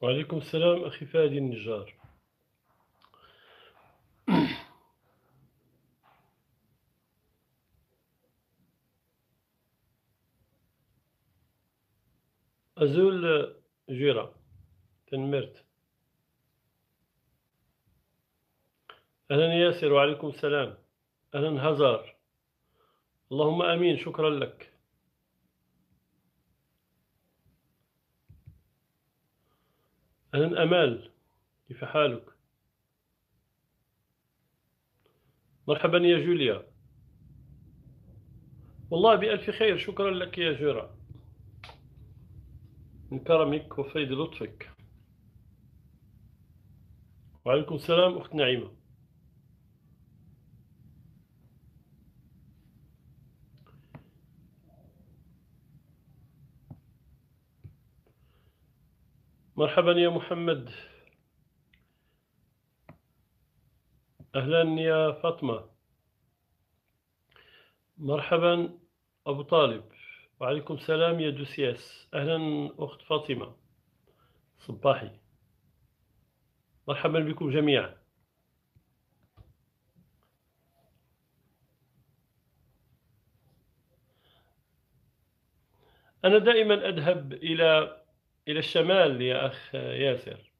وعليكم السلام أخي فادي النجار. أزول جيرة تنمرت. أهلا ياسر وعليكم السلام. أهلا هزار. اللهم أمين، شكرا لك. أهلا أمال، كيف حالك؟ مرحبا يا جوليا. والله بألف خير، شكرا لك يا جيرة من كرمك وفيض لطفك. وعليكم السلام أخت نعيمة. مرحبا يا محمد. أهلا يا فاطمة. مرحبا أبو طالب. وعليكم السلام يا دوسياس. أهلا أخت فاطمة صباحي. مرحبا بكم جميعا. أنا دائما أذهب إلى الشمال يا أخ ياسر،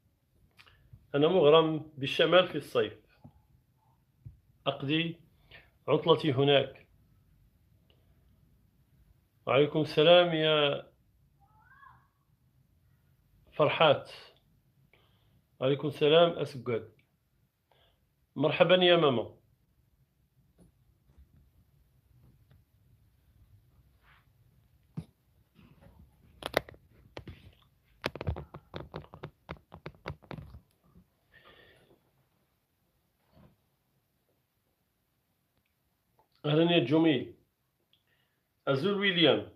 أنا مغرم بالشمال في الصيف، أقضي عطلتي هناك. وعليكم السلام يا فرحات. وعليكم السلام أسجد. مرحبا يا ماما. أهلا يا جميل. أزول ويليام.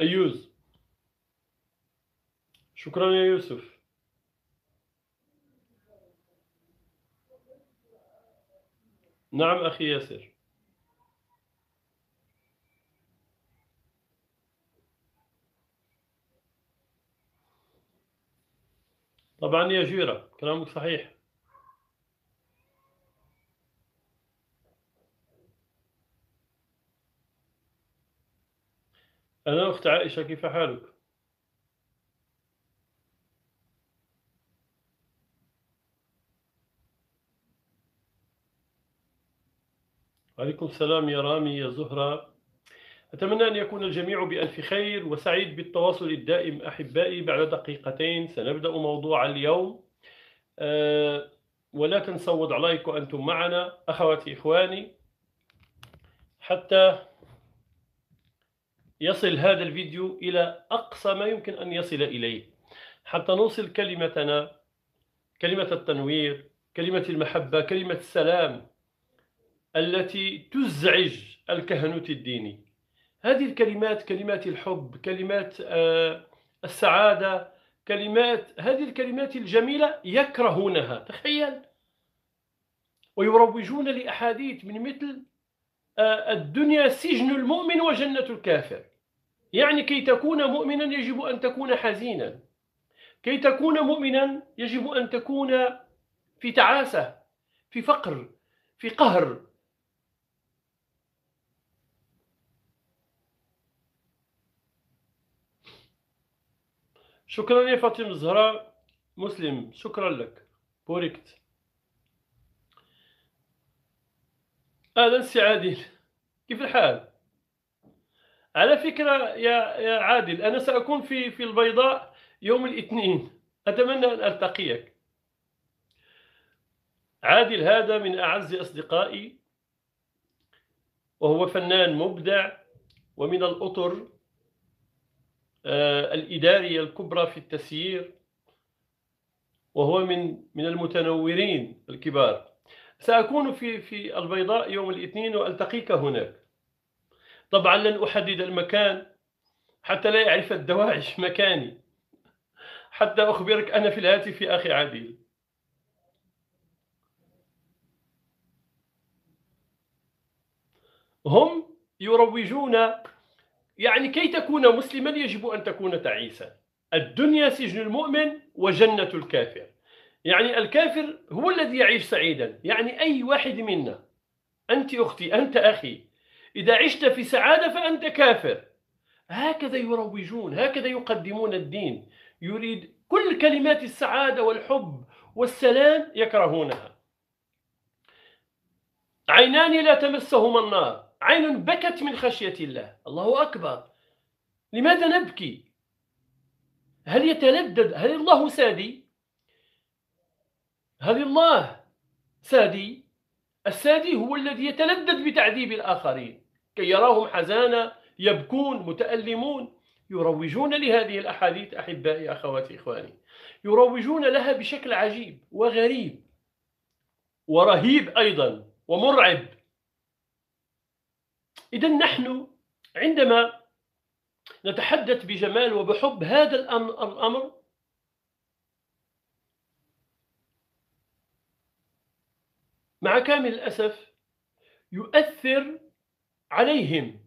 أيوز. شكرا يا يوسف. نعم أخي ياسر. طبعا يا جيرة كلامك صحيح. أنا أخت عائشة، كيف حالك؟ وعليكم السلام يا رامي يا زهرة. أتمنى أن يكون الجميع بألف خير وسعيد بالتواصل الدائم أحبائي. بعد دقيقتين سنبدأ موضوع اليوم، ولا تنسوا وضع لايك وأنتم معنا أخواتي إخواني حتى يصل هذا الفيديو إلى أقصى ما يمكن أن يصل إليه، حتى نوصل كلمتنا، كلمة التنوير، كلمة المحبة، كلمة السلام التي تزعج الكهنوت الديني. هذه الكلمات، كلمات الحب، كلمات السعادة، كلمات، هذه الكلمات الجميلة يكرهونها، تخيل، ويروجون لأحاديث من مثل الدنيا سجن المؤمن وجنة الكافر. يعني كي تكون مؤمنا يجب أن تكون حزينا، كي تكون مؤمنا يجب أن تكون في تعاسة، في فقر، في قهر. شكرا يا فاطمة الزهراء مسلم، شكرا لك. بوركت. أهلا سي عادل، كيف الحال؟ على فكرة يا عادل، أنا سأكون في البيضاء يوم الاثنين، أتمنى أن ألتقيك. عادل هذا من أعز أصدقائي، وهو فنان مبدع ومن الأطر الإدارية الكبرى في التسيير، وهو من المتنورين الكبار. سأكون في البيضاء يوم الاثنين وألتقيك هناك. طبعا لن أحدد المكان حتى لا يعرف الدواعش مكاني، حتى أخبرك أنا في الهاتف يا أخي عادل. هم يروجون، يعني كي تكون مسلما يجب أن تكون تعيسا، الدنيا سجن المؤمن وجنة الكافر. يعني الكافر هو الذي يعيش سعيدا. يعني أي واحد منا، أنت أختي، أنت أخي، إذا عشت في سعادة فأنت كافر. هكذا يروجون، هكذا يقدمون الدين. يريد كل كلمات السعادة والحب والسلام يكرهونها. عينان لا تمسهما النار، عين بكت من خشية الله. الله أكبر، لماذا نبكي؟ هل يتلدد؟ هل الله سادي؟ هل الله سادي؟ السادي هو الذي يتلدد بتعذيب الآخرين كي يراهم حزانا، يبكون متألمون. يروجون لهذه الأحاديث أحبائي أخواتي إخواني، يروجون لها بشكل عجيب وغريب ورهيب أيضا ومرعب. إذن نحن عندما نتحدث بجمال وبحب هذا الأمر مع كامل الأسف يؤثر عليهم،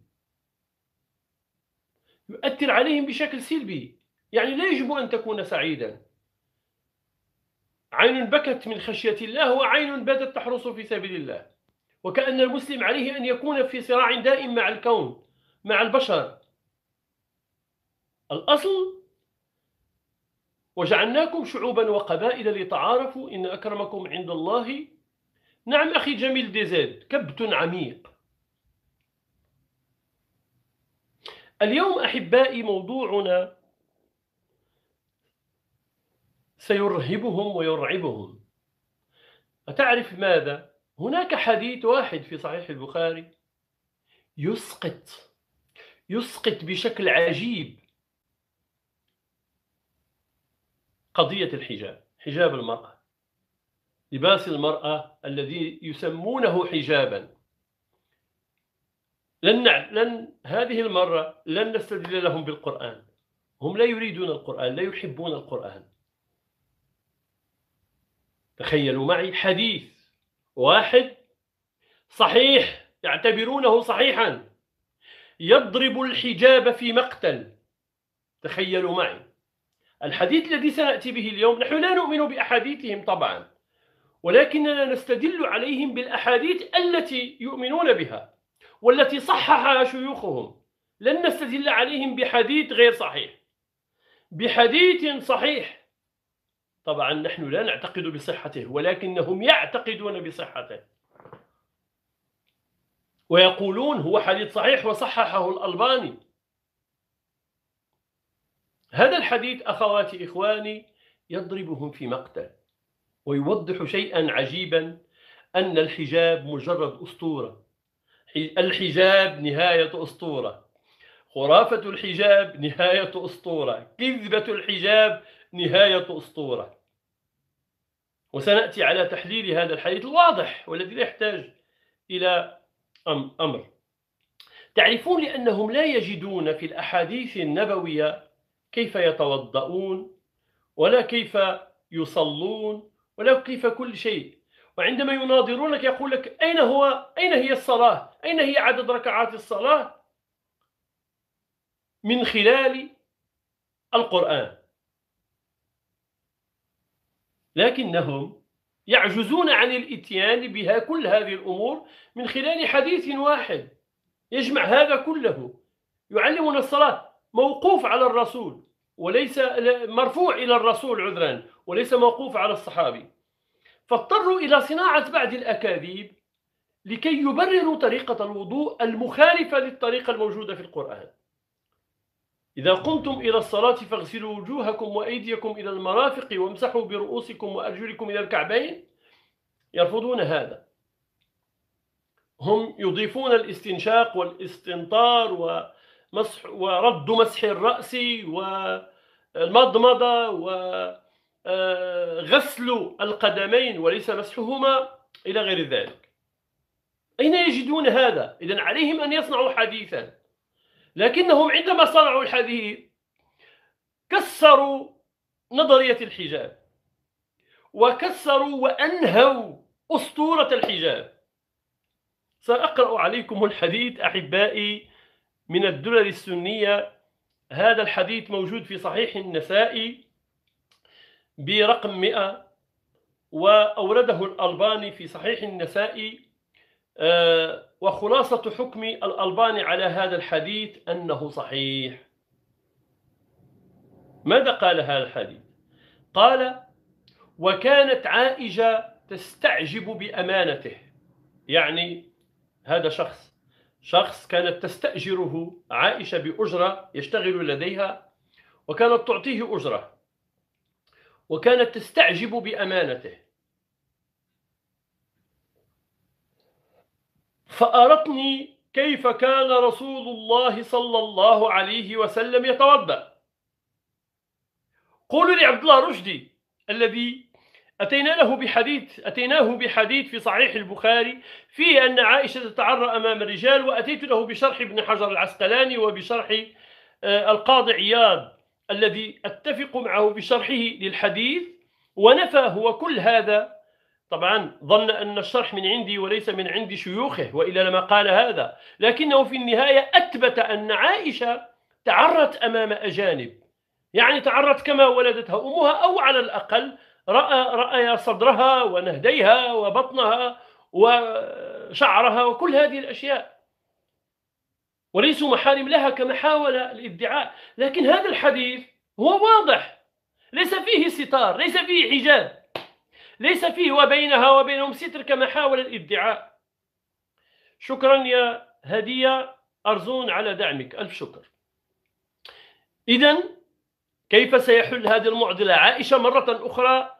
يؤثر عليهم بشكل سلبي. يعني لا يجب أن تكون سعيدا. عين بكت من خشية الله وعين باتت تحرص في سبيل الله. وكأن المسلم عليه أن يكون في صراع دائم مع الكون، مع البشر. الأصل وجعلناكم شعوبا وقبائل لتعارفوا إن أكرمكم عند الله. نعم أخي جميل ديزاد، كبت عميق. اليوم أحبائي موضوعنا سيرهبهم ويرعبهم. أتعرف ماذا؟ هناك حديث واحد في صحيح البخاري يسقط بشكل عجيب قضية الحجاب، حجاب المرأة، لباس المرأة الذي يسمونه حجابا. لن هذه المرة لن نستدل لهم بالقرآن، هم لا يريدون القرآن، لا يحبون القرآن. تخيلوا معي حديث واحد صحيح يعتبرونه صحيحا يضرب الحجاب في مقتل. تخيلوا معي الحديث الذي سنأتي به اليوم. نحن لا نؤمن بأحاديثهم طبعا، ولكننا نستدل عليهم بالأحاديث التي يؤمنون بها والتي صححها شيوخهم. لن نستدل عليهم بحديث غير صحيح، بحديث صحيح طبعا نحن لا نعتقد بصحته ولكنهم يعتقدون بصحته ويقولون هو حديث صحيح وصححه الألباني. هذا الحديث أخواتي إخواني يضربهم في مقتل ويوضح شيئا عجيبا، أن الحجاب مجرد أسطورة. الحجاب نهاية أسطورة، خرافة الحجاب نهاية أسطورة، كذبة الحجاب نهاية أسطورة. وسنأتي على تحليل هذا الحديث الواضح والذي لا يحتاج إلى أمر. تعرفون لأنهم لا يجدون في الأحاديث النبوية كيف يتوضؤون ولا كيف يصلون ولا كيف كل شيء. وعندما يناظرونك يقول لك أين هي الصلاة؟ أين هي عدد ركعات الصلاة؟ من خلال القرآن. لكنهم يعجزون عن الإتيان بها كل هذه الأمور من خلال حديث واحد يجمع هذا كله. يعلمنا الصلاة موقوف على الرسول، وليس مرفوع إلى الرسول عذرا، وليس موقوف على الصحابي. فاضطروا إلى صناعة بعض الأكاذيب لكي يبرروا طريقة الوضوء المخالفة للطريقة الموجودة في القرآن. إذا قمتم إلى الصلاة فاغسلوا وجوهكم وأيديكم إلى المرافق وامسحوا برؤوسكم وأرجلكم إلى الكعبين. يرفضون هذا، هم يضيفون الاستنشاق والاستنطار ومسح ورد مسح الرأس والمضمضة و غسل القدمين وليس مسحهما إلى غير ذلك. أين يجدون هذا؟ إذن عليهم أن يصنعوا حديثا. لكنهم عندما صنعوا الحديث كسروا نظرية الحجاب وكسروا وأنهوا أسطورة الحجاب. سأقرأ عليكم الحديث أحبائي من الدرر السنية هذا الحديث موجود في صحيح النسائي برقم 100، وأورده الألباني في صحيح النسائي. وخلاصة حكم الألباني على هذا الحديث أنه صحيح. ماذا قال هذا الحديث؟ قال: وكانت عائشة تستعجب بأمانته. يعني هذا شخص كانت تستأجره عائشة بأجرة، يشتغل لديها وكانت تعطيه أجرة، وكانت تستعجب بأمانته. فأرتني كيف كان رسول الله صلى الله عليه وسلم يتوضأ. قولوا لعبد الله رشدي الذي أتيناه بحديث في صحيح البخاري فيه أن عائشة تتعرى أمام الرجال، وأتيت له بشرح ابن حجر العسقلاني وبشرح القاضي عياض الذي أتفق معه بشرحه للحديث، ونفى هو كل هذا. طبعا ظن أن الشرح من عندي وليس من عند شيوخه، وإلا لما قال هذا، لكنه في النهاية أثبت أن عائشة تعرت أمام أجانب، يعني تعرت كما ولدتها أمها، أو على الأقل رأى صدرها ونهديها وبطنها وشعرها وكل هذه الأشياء، وليسوا محارم لها كما حاول الادعاء. لكن هذا الحديث هو واضح، ليس فيه ستار، ليس فيه حجاب، ليس فيه وبينها وبينهم ستر كما حاول الادعاء. شكرا يا هدية أرزون على دعمك، ألف شكر. إذن كيف سيحل هذه المعضلة؟ عائشة مرة أخرى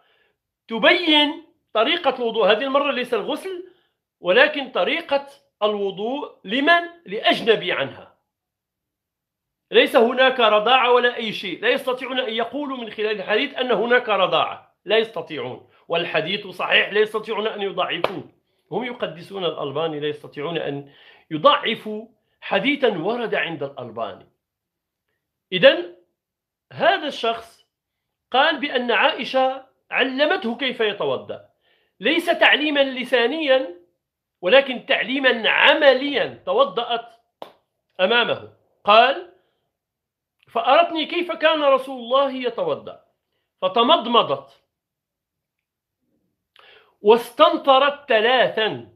تبين طريقة الوضوء، هذه المرة ليس الغسل ولكن طريقة الوضوء لمن؟ لأجنبي عنها، ليس هناك رضاعة ولا أي شيء، لا يستطيعون أن يقولوا من خلال الحديث أن هناك رضاعة، لا يستطيعون، والحديث صحيح، لا يستطيعون أن يضعفوه. هم يقدسون الألباني، لا يستطيعون أن يضعفوا حديثا ورد عند الألباني. إذن هذا الشخص قال بأن عائشة علمته كيف يتوضأ، ليس تعليما لسانيا ولكن تعليما عمليا، توضأت أمامه. قال: فأرتني كيف كان رسول الله يتوضأ، فتمضمضت واستنطرت 3،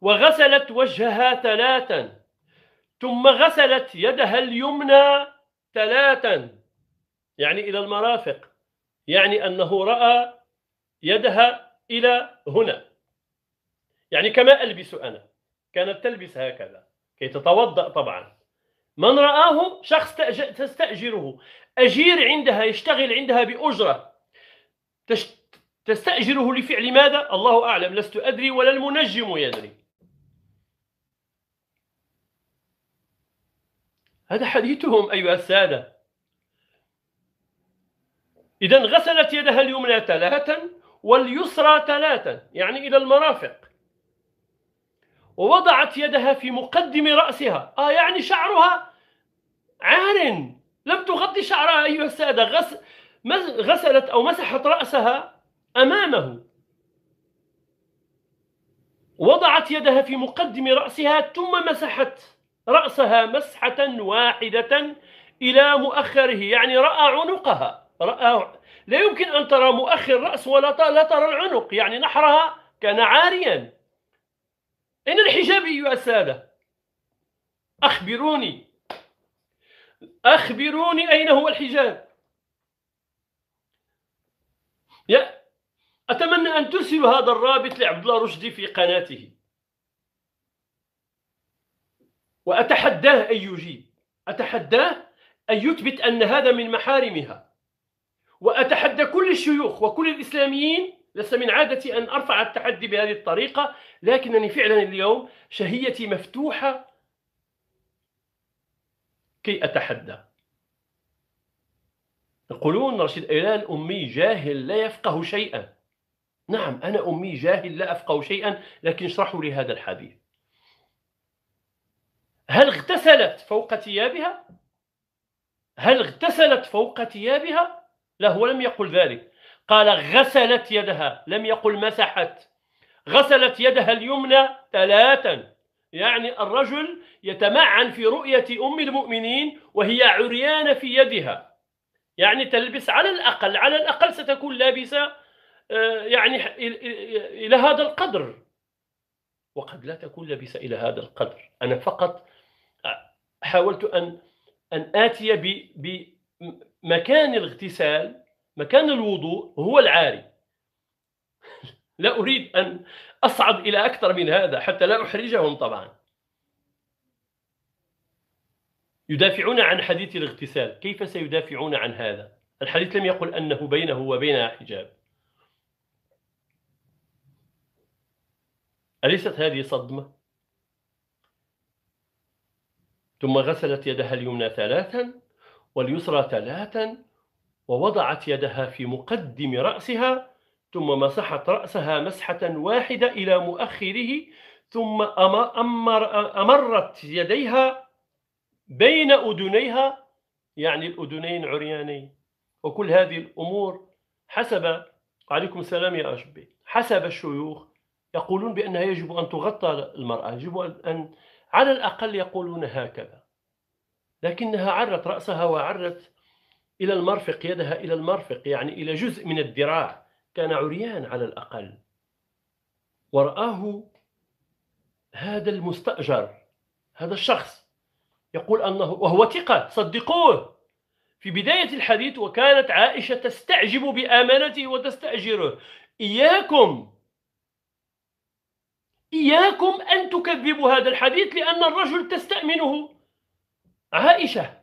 وغسلت وجهها 3، ثم غسلت يدها اليمنى 3، يعني إلى المرافق، يعني أنه رأى يدها إلى هنا، يعني كما ألبس أنا، كانت تلبس هكذا كي تتوضأ. طبعا من رآه؟ شخص تستأجره، أجير عندها، يشتغل عندها بأجرة، تستأجره لفعل ماذا؟ الله أعلم، لست أدري ولا المنجم يدري. هذا حديثهم أيها السادة. إذن غسلت يدها اليمنى 3 واليسرى 3، يعني إلى المرافق، ووضعت يدها في مقدم رأسها، يعني شعرها عار، لم تغطي شعرها أيها السادة، غسلت أو مسحت رأسها أمامه، وضعت يدها في مقدم رأسها ثم مسحت رأسها مسحة واحدة إلى مؤخره، يعني رأى عنقها، لا يمكن أن ترى مؤخر رأس ولا لا ترى العنق، يعني نحرها كان عاريا. أين الحجاب أيها السادة؟ أخبروني أين هو الحجاب؟ أتمنى أن ترسلوا هذا الرابط لعبد الله رشدي في قناته، وأتحداه أن يجيب، أتحداه أن يثبت أن هذا من محارمها، وأتحدى كل الشيوخ وكل الإسلاميين. لست من عادتي أن أرفع التحدي بهذه الطريقة، لكنني فعلا اليوم شهيتي مفتوحة كي أتحدى. يقولون رشيد أيلان أمي جاهل لا يفقه شيئا. نعم، أنا أمي جاهل لا أفقه شيئا، لكن اشرحوا لي هذا الحديث. هل اغتسلت فوق ثيابها؟ لا، هو لم يقل ذلك، قال غسلت يدها، لم يقل مسحت. غسلت يدها اليمنى 3، يعني الرجل يتمعن في رؤية أم المؤمنين وهي عريانة في يدها، يعني تلبس على الأقل ستكون لابسة يعني إلى هذا القدر، وقد لا تكون لابسة إلى هذا القدر. أنا فقط حاولت أن آتي بمكان الاغتسال، مكان الوضوء هو العاري، لا أريد أن أصعد إلى أكثر من هذا حتى لا أحرجهم. طبعا يدافعون عن حديث الاغتسال، كيف سيدافعون عن هذا؟ الحديث لم يقل أنه بينه وبينها حجاب. أليست هذه صدمة؟ ثم غسلت يدها اليمنى ثلاثا واليسرى ثلاثا ووضعت يدها في مقدم رأسها، ثم مسحت رأسها مسحة واحدة إلى مؤخره، ثم أمرت يديها بين أذنيها، يعني الأذنين عريانين. وكل هذه الأمور حسب، وعليكم السلام يا أشبي، حسب الشيوخ يقولون بأنها يجب أن تغطى المرأة، يجب أن على الأقل يقولون هكذا، لكنها عرت رأسها وعرت إلى المرفق، يدها إلى المرفق يعني إلى جزء من الذراع، كان عريان على الأقل. ورآه هذا المستأجر، هذا الشخص يقول أنه، وهو ثقة صدقوه في بداية الحديث، وكانت عائشة تستعجب بأمانته وتستأجره، إياكم أن تكذبوا هذا الحديث، لأن الرجل تستأمنه عائشة،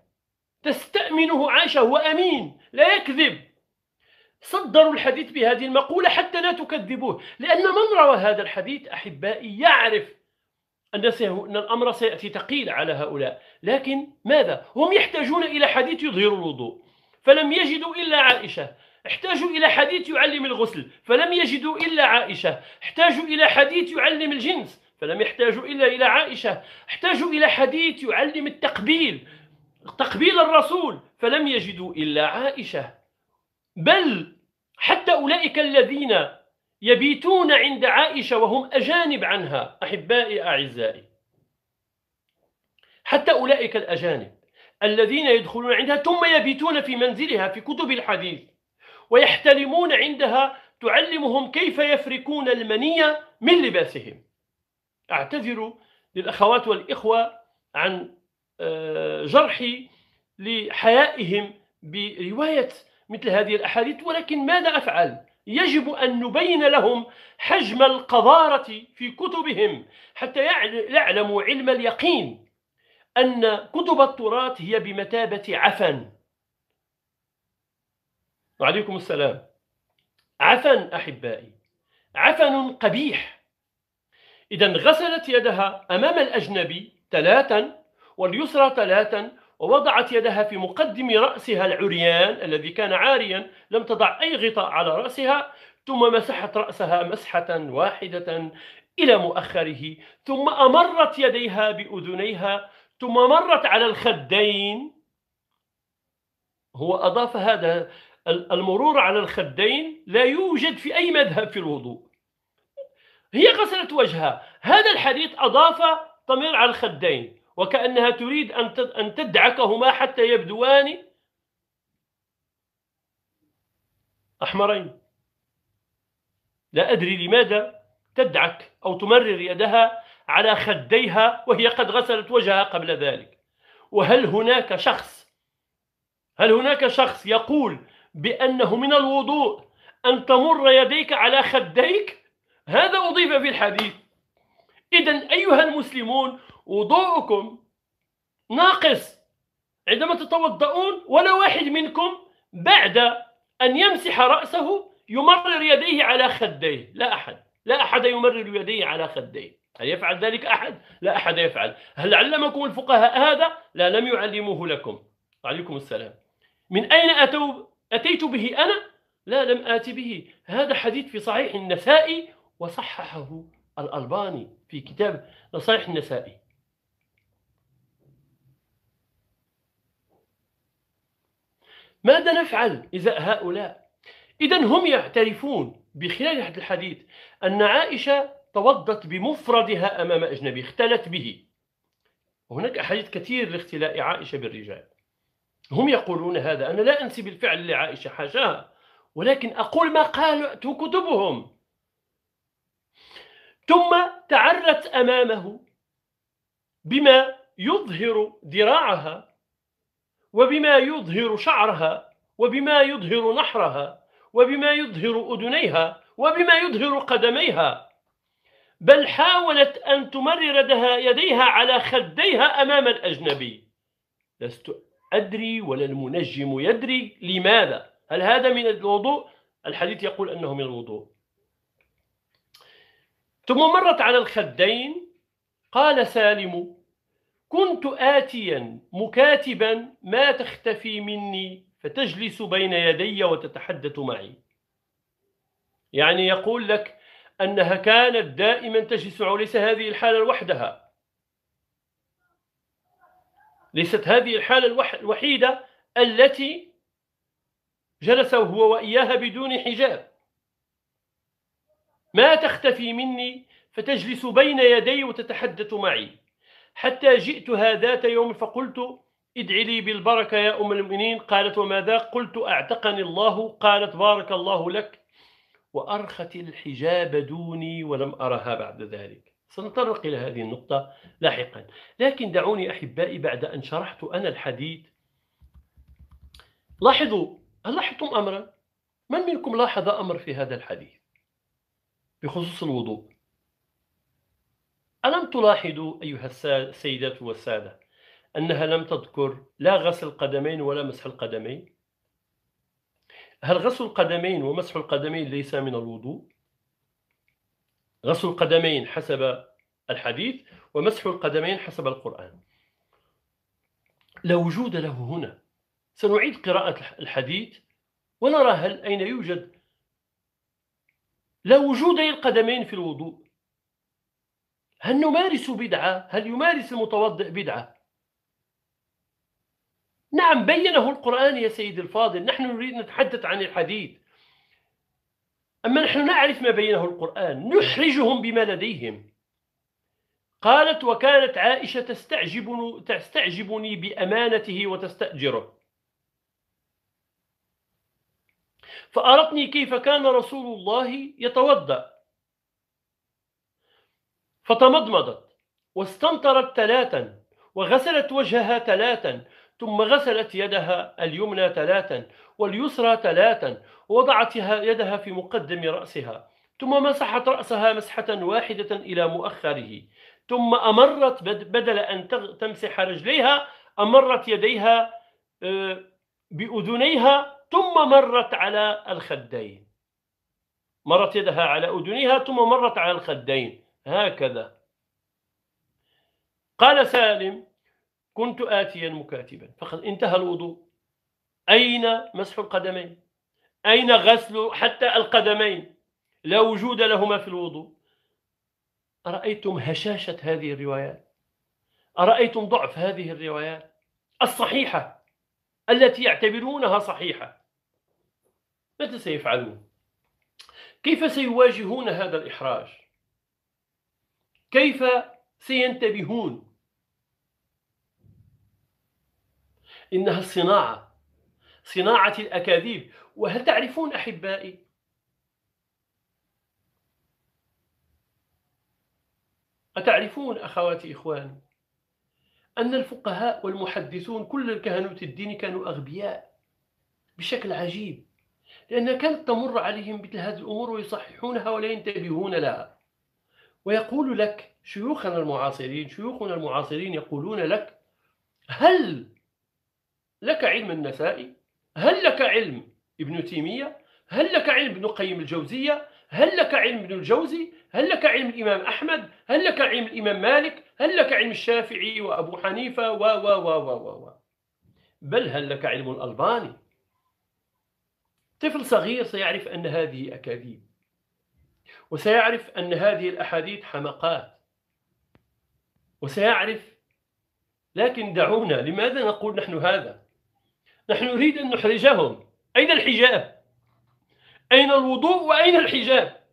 تستأمنه عائشة، هو أمين لا يكذب. صدروا الحديث بهذه المقولة حتى لا تكذبوه، لأن من روى هذا الحديث أحبائي يعرف أن الأمر سيأتي ثقيل على هؤلاء، لكن ماذا؟ هم يحتاجون إلى حديث يظهر الوضوء فلم يجدوا إلا عائشة، احتاجوا إلى حديث يعلم الغسل فلم يجدوا إلا عائشة، احتاجوا إلى حديث يعلم الجنس فلم يحتاجوا إلا إلى عائشة، احتاجوا إلى حديث يعلم التقبيل، تقبيل الرسول فلم يجدوا إلا عائشة. بل حتى أولئك الذين يبيتون عند عائشة وهم أجانب عنها، أحبائي أعزائي، حتى أولئك الأجانب الذين يدخلون عندها ثم يبيتون في منزلها في كتب الحديث ويحتلمون عندها، تعلمهم كيف يفركون المنية من لباسهم. أعتذر للأخوات والإخوة عن جرحي لحيائهم برواية مثل هذه الأحاديث، ولكن ماذا أفعل؟ يجب أن نبين لهم حجم القذارة في كتبهم حتى يعلموا علم اليقين أن كتب التراث هي بمثابة عفن. وعليكم السلام. عفن أحبائي، عفن قبيح. إذا غسلت يدها أمام الأجنبي ثلاثا واليسرى ثلاثا، ووضعت يدها في مقدم رأسها العريان الذي كان عاريا، لم تضع أي غطاء على رأسها، ثم مسحت رأسها مسحة واحدة إلى مؤخره، ثم أمرت يديها بأذنيها، ثم مرت على الخدين. هو أضاف هذا المرور على الخدين، لا يوجد في أي مذهب في الوضوء. هي غسلت وجهها، هذا الحديث أضاف تمر على الخدين، وكأنها تريد أن تدعكهما حتى يبدوان أحمرين. لا أدري لماذا تدعك أو تمرر يدها على خديها وهي قد غسلت وجهها قبل ذلك. وهل هناك شخص، يقول بأنه من الوضوء أن تمر يديك على خديك؟ هذا أضيف في الحديث. إذن أيها المسلمون، وضوءكم ناقص عندما تتوضؤون، ولا واحد منكم بعد أن يمسح رأسه يمرر يديه على خديه. لا أحد يمرر يديه على خديه. هل يفعل ذلك أحد؟ لا أحد يفعل. هل علمكم الفقهاء هذا؟ لا، لم يعلموه لكم. وعليكم السلام. من أين أتيت به أنا؟ لا، لم آتي به. هذا حديث في صحيح النسائي، وصححه الألباني في كتاب نصائح النسائي. ماذا نفعل إذا هؤلاء؟ إذن هم يعترفون بخلال هذا الحديث أن عائشة توضت بمفردها أمام أجنبي، اختلت به. هناك أحاديث كثير لاختلاء عائشة بالرجال. هم يقولون هذا، أنا لا أنسب الفعل لعائشة حاشاها، ولكن أقول ما قالته كتبهم. ثم تعرت أمامه بما يظهر ذراعها، وبما يظهر شعرها، وبما يظهر نحرها، وبما يظهر أذنيها، وبما يظهر قدميها، بل حاولت أن تمرر يديها على خديها أمام الأجنبي. لست أدري ولا المنجم يدري لماذا، هل هذا من الوضوء؟ الحديث يقول أنه من الوضوء. ثم مرت على الخدين. قال سالم: كنت آتيا مكاتبا ما تختفي مني فتجلس بين يدي وتتحدث معي. يعني يقول لك أنها كانت دائما تجلس، وليس هذه الحالة لوحدها، ليست هذه الحالة الوحيدة التي جلس هو وإياها بدون حجاب. ما تختفي مني فتجلس بين يدي وتتحدث معي، حتى جئتها ذات يوم فقلت: ادعي لي بالبركة يا أم المؤمنين. قالت: وماذا؟ قلت: أعتقني الله. قالت: بارك الله لك. وأرخت الحجاب دوني ولم أرها بعد ذلك. سنتطرق إلى هذه النقطة لاحقا، لكن دعوني أحبائي بعد أن شرحت أنا الحديث. لاحظوا، هل لاحظتم أمرا؟ من منكم لاحظ أمر في هذا الحديث بخصوص الوضوء؟ ألم تلاحظوا أيها السيدات والسادة أنها لم تذكر لا غسل القدمين ولا مسح القدمين؟ هل غسل القدمين ومسح القدمين ليس من الوضوء؟ غسل القدمين حسب الحديث، ومسح القدمين حسب القرآن لا وجود له هنا. سنعيد قراءة الحديث ونرى هل أين يوجد لا وجود للقدمين في الوضوء. هل نمارس بدعة؟ هل يمارس المتوضئ بدعة؟ نعم، بينه القرآن يا سيد الفاضل. نحن نريد نتحدث عن الحديث، أما نحن نعرف ما بينه القرآن، نحرجهم بما لديهم. قالت: وكانت عائشة تستعجبني بأمانته وتستأجره، فأرتني كيف كان رسول الله يتوضأ، فتمضمضت واستنطرت ثلاثا، وغسلت وجهها ثلاثا، ثم غسلت يدها اليمنى ثلاثا واليسرى ثلاثا، ووضعت يدها في مقدم رأسها، ثم مسحت رأسها مسحة واحدة إلى مؤخره، ثم أمرت بدل أن تمسح رجليها أمرت يديها بأذنيها، ثم مرت على الخدين، مرت يدها على أذنيها ثم مرت على الخدين هكذا. قال سالم: كنت آتيا مكاتبا. فقد انتهى الوضوء. أين مسح القدمين؟ أين غسل حتى القدمين؟ لا وجود لهما في الوضوء. أرأيتم هشاشة هذه الروايات؟ أرأيتم ضعف هذه الروايات الصحيحة التي يعتبرونها صحيحة؟ ماذا سيفعلون؟ كيف سيواجهون هذا الإحراج؟ كيف سينتبهون؟ إنها الصناعة، صناعة الأكاذيب. وهل تعرفون أحبائي أتعرفون أخواتي إخواني أن الفقهاء والمحدثون كل الكهنوت الدين كانوا أغبياء بشكل عجيب، لأنها كانت تمر عليهم مثل هذه الأمور ويصححونها ولا ينتبهون لها. ويقول لك شيوخنا المعاصرين يقولون لك: هل لك علم النسائي؟ هل لك علم ابن تيمية؟ هل لك علم ابن قيم الجوزية؟ هل لك علم ابن الجوزي؟ هل لك علم الإمام أحمد؟ هل لك علم الإمام مالك؟ هل لك علم الشافعي وأبو حنيفة و و و و و بل هل لك علم الألباني؟ طفل صغير سيعرف أن هذه أكاذيب، وسيعرف أن هذه الأحاديث حمقات، وسيعرف. لكن دعونا، لماذا نقول نحن هذا؟ نحن نريد أن نحرجهم. أين الحجاب؟ أين الوضوء وأين الحجاب؟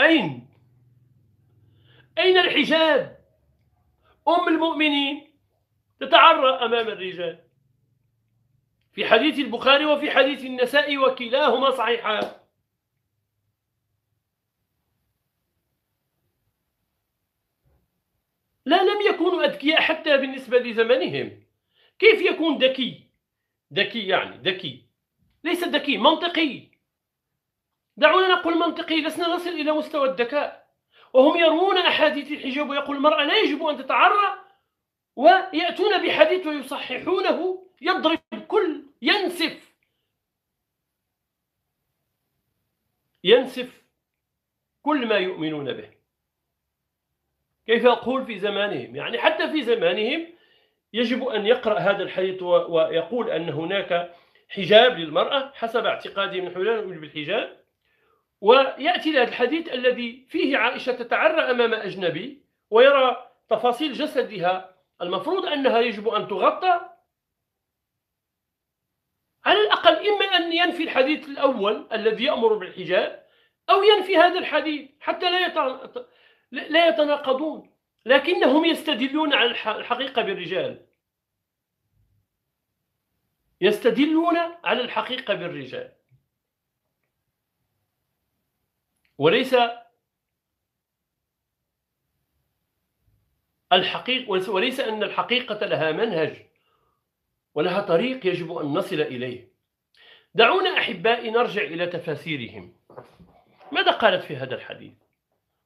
أين الحجاب؟ أم المؤمنين تتعرى أمام الرجال في حديث البخاري وفي حديث النسائي وكلاهما صحيحان. لا، لم يكونوا أذكياء حتى بالنسبة لزمنهم. كيف يكون ذكي؟ ذكي يعني ذكي، ليس ذكي، منطقي. دعونا نقول منطقي، لسنا نصل إلى مستوى الذكاء. وهم يرون أحاديث الحجاب ويقول المرأة لا يجب أن تتعرى، ويأتون بحديث ويصححونه، يضرب كل، ينسف كل ما يؤمنون به. كيف أقول في زمانهم؟ يعني حتى في زمانهم يجب أن يقرأ هذا الحديث ويقول أن هناك حجاب للمرأة حسب اعتقاده من حلال بالحجاب، ويأتي لهذا الحديث الذي فيه عائشة تتعرى أمام أجنبي ويرى تفاصيل جسدها المفروض أنها يجب أن تغطى. على الأقل إما أن ينفي الحديث الأول الذي يأمر بالحجاب أو ينفي هذا الحديث حتى لا يتناقضون، لكنهم يستدلون على الحقيقة بالرجال، يستدلون على الحقيقة بالرجال، وليس الحقيقة، وليس أن الحقيقة لها منهج ولها طريق يجب أن نصل إليه. دعونا أحبائي نرجع إلى تفاسيرهم. ماذا قالت في هذا الحديث؟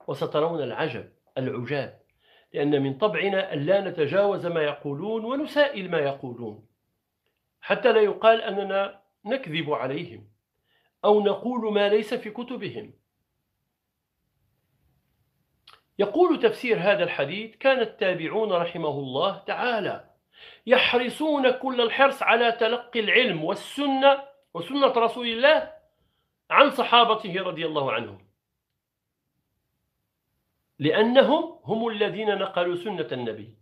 وسترون العجب العجاب، لأن من طبعنا ألا نتجاوز ما يقولون ونسائل ما يقولون، حتى لا يقال أننا نكذب عليهم أو نقول ما ليس في كتبهم. يقول تفسير هذا الحديث: كان التابعون رحمه الله تعالى يحرصون كل الحرص على تلقي العلم والسنة وسنة رسول الله عن صحابته رضي الله عنهم، لأنهم هم الذين نقلوا سنة النبي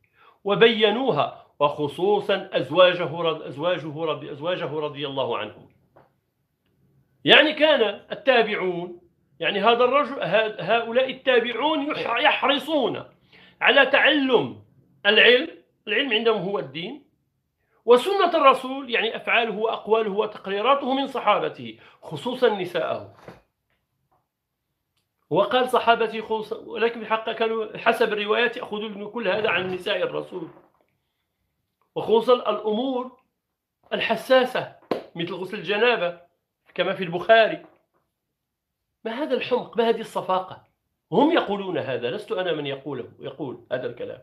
وبينوها، وخصوصا أزواجه رضي الله عنهم. يعني كان التابعون، يعني هذا الرجل، هؤلاء التابعون يحرصون على تعلم العلم. العلم عندهم هو الدين، وسنة الرسول يعني أفعاله وأقواله وتقريراته من صحابته، خصوصا نساءه. وقال صحابتي خصوصا، ولكن بالحق كانوا حسب الروايات يأخذون كل هذا عن نساء الرسول، وخصوصا الأمور الحساسة مثل غسل الجنابة كما في البخاري. ما هذا الحمق؟ ما هذه الصفاقة؟ هم يقولون هذا، لست أنا من يقول هذا الكلام.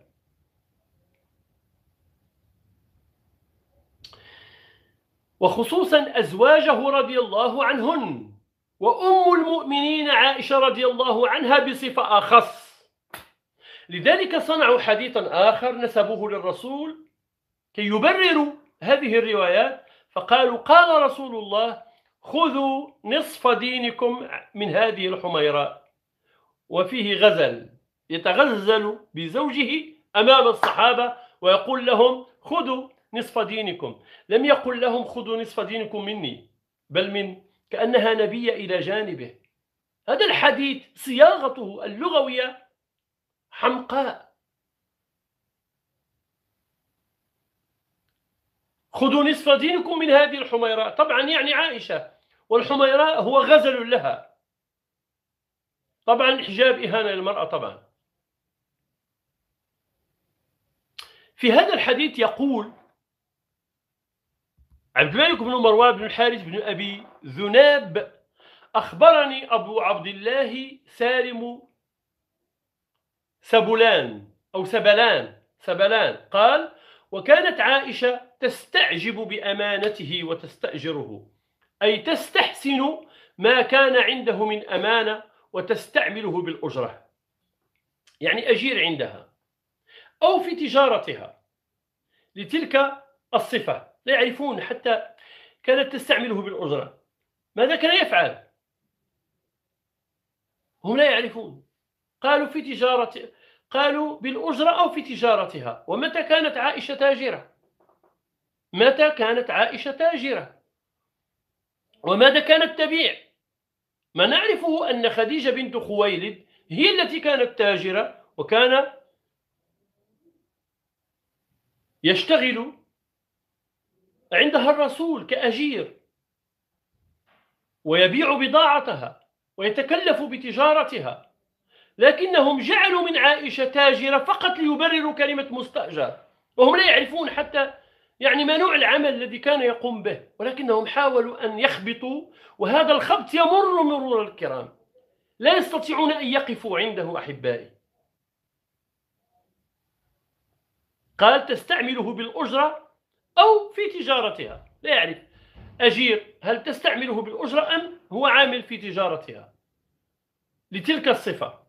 وخصوصا أزواجه رضي الله عنهن، وأم المؤمنين عائشة رضي الله عنها بصفة أخص. لذلك صنعوا حديثا آخر نسبوه للرسول كي يبرروا هذه الروايات، فقالوا: قال رسول الله: خذوا نصف دينكم من هذه الحميراء، وفيه غزل، يتغزل بزوجه أمام الصحابة ويقول لهم: خذوا نصف دينكم. لم يقل لهم: خذوا نصف دينكم مني، بل من كأنها نبية إلى جانبه. هذا الحديث صياغته اللغوية حمقاء. خذوا نصف دينكم من هذه الحميراء، طبعا يعني عائشة، والحميراء هو غزل لها. طبعا الحجاب إهانة للمرأة. طبعا في هذا الحديث يقول عبد الملك بن مروان بن الحارث بن أبي ذناب: أخبرني أبو عبد الله سالم سبلان قال: وكانت عائشة تستعجب بأمانته وتستأجره، أي تستحسن ما كان عنده من أمانة وتستعمله بالأجرة، يعني أجير عندها أو في تجارتها، لتلك الصفة لا يعرفون، حتى كانت تستعمله بالأجرة. ماذا كان يفعل؟ هم لا يعرفون. قالوا في تجارة، قالوا بالأجرة أو في تجارتها. ومتى كانت عائشة تاجرة؟ متى كانت عائشة تاجرة؟ وماذا كانت تبيع؟ ما نعرفه أن خديجة بنت خويلد هي التي كانت تاجرة، وكان يشتغل عندها الرسول كأجير ويبيع بضاعتها ويتكلف بتجارتها، لكنهم جعلوا من عائشة تاجرة فقط ليبرروا كلمة مستأجر، وهم لا يعرفون حتى يعني ما نوع العمل الذي كان يقوم به، ولكنهم حاولوا أن يخبطوا، وهذا الخبط يمر مرور الكرام، لا يستطيعون أن يقفوا عنده أحبائي. قال تستعمله بالأجرة أو في تجارتها، لا يعرف أجير هل تستعمله بالأجرة أم هو عامل في تجارتها لتلك الصفة.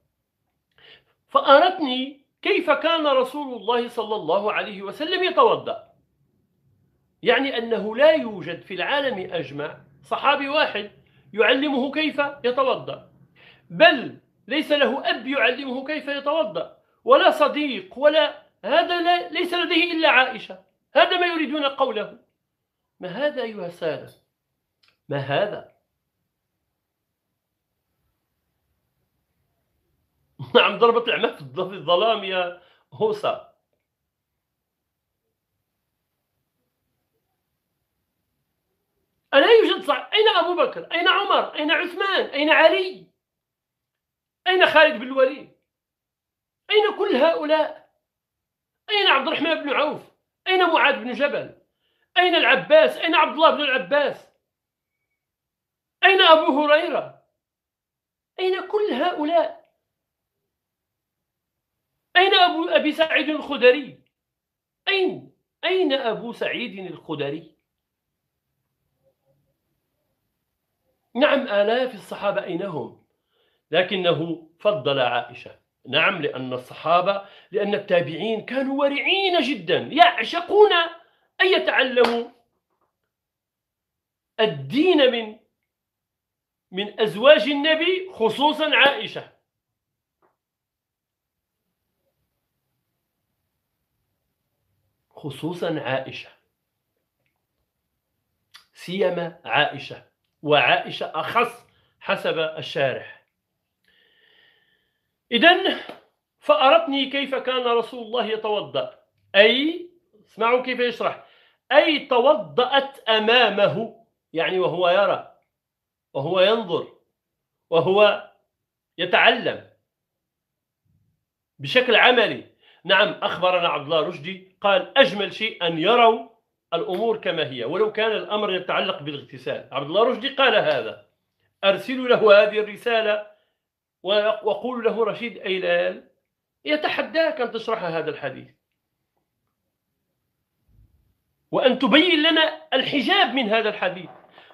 فأرتني كيف كان رسول الله صلى الله عليه وسلم يتوضأ، يعني أنه لا يوجد في العالم أجمع صحابي واحد يعلمه كيف يتوضأ، بل ليس له أب يعلمه كيف يتوضأ ولا صديق ولا هذا، لا ليس لديه إلا عائشة. هذا ما يريدون قوله. ما هذا أيها السادة؟ ما هذا؟ نعم، ضربة العمى في الظلام يا هوسا. ألا يوجد صح؟ أين أبو بكر؟ أين عمر؟ أين عثمان؟ أين علي؟ أين خالد بن الوليد؟ أين كل هؤلاء؟ أين عبد الرحمن بن عوف؟ أين معاذ بن جبل؟ أين العباس؟ أين عبد الله بن العباس؟ أين أبو هريرة؟ أين كل هؤلاء؟ أين أبي سعيد الخدري؟ أين أبو سعيد الخدري؟ نعم، آلاف الصحابة أين هم؟ لكنه فضل عائشة. نعم، لأن الصحابة، لأن التابعين كانوا ورعين جدا، يعشقون أن يتعلموا الدين من أزواج النبي، خصوصا عائشة. خصوصا عائشة، سيما عائشة، وعائشة أخص حسب الشارح. إذن فأرتني كيف كان رسول الله يتوضأ، أي اسمعوا كيف يشرح، أي توضأت أمامه، يعني وهو يرى وهو ينظر وهو يتعلم بشكل عملي. نعم، أخبرنا عبد الله رشدي قال أجمل شيء أن يروا الأمور كما هي ولو كان الأمر يتعلق بالاغتسال. عبد الله رشدي قال هذا، أرسلوا له هذه الرسالة وقولوا له رشيد أيلال يتحداك أن تشرح هذا الحديث وأن تبين لنا الحجاب من هذا الحديث،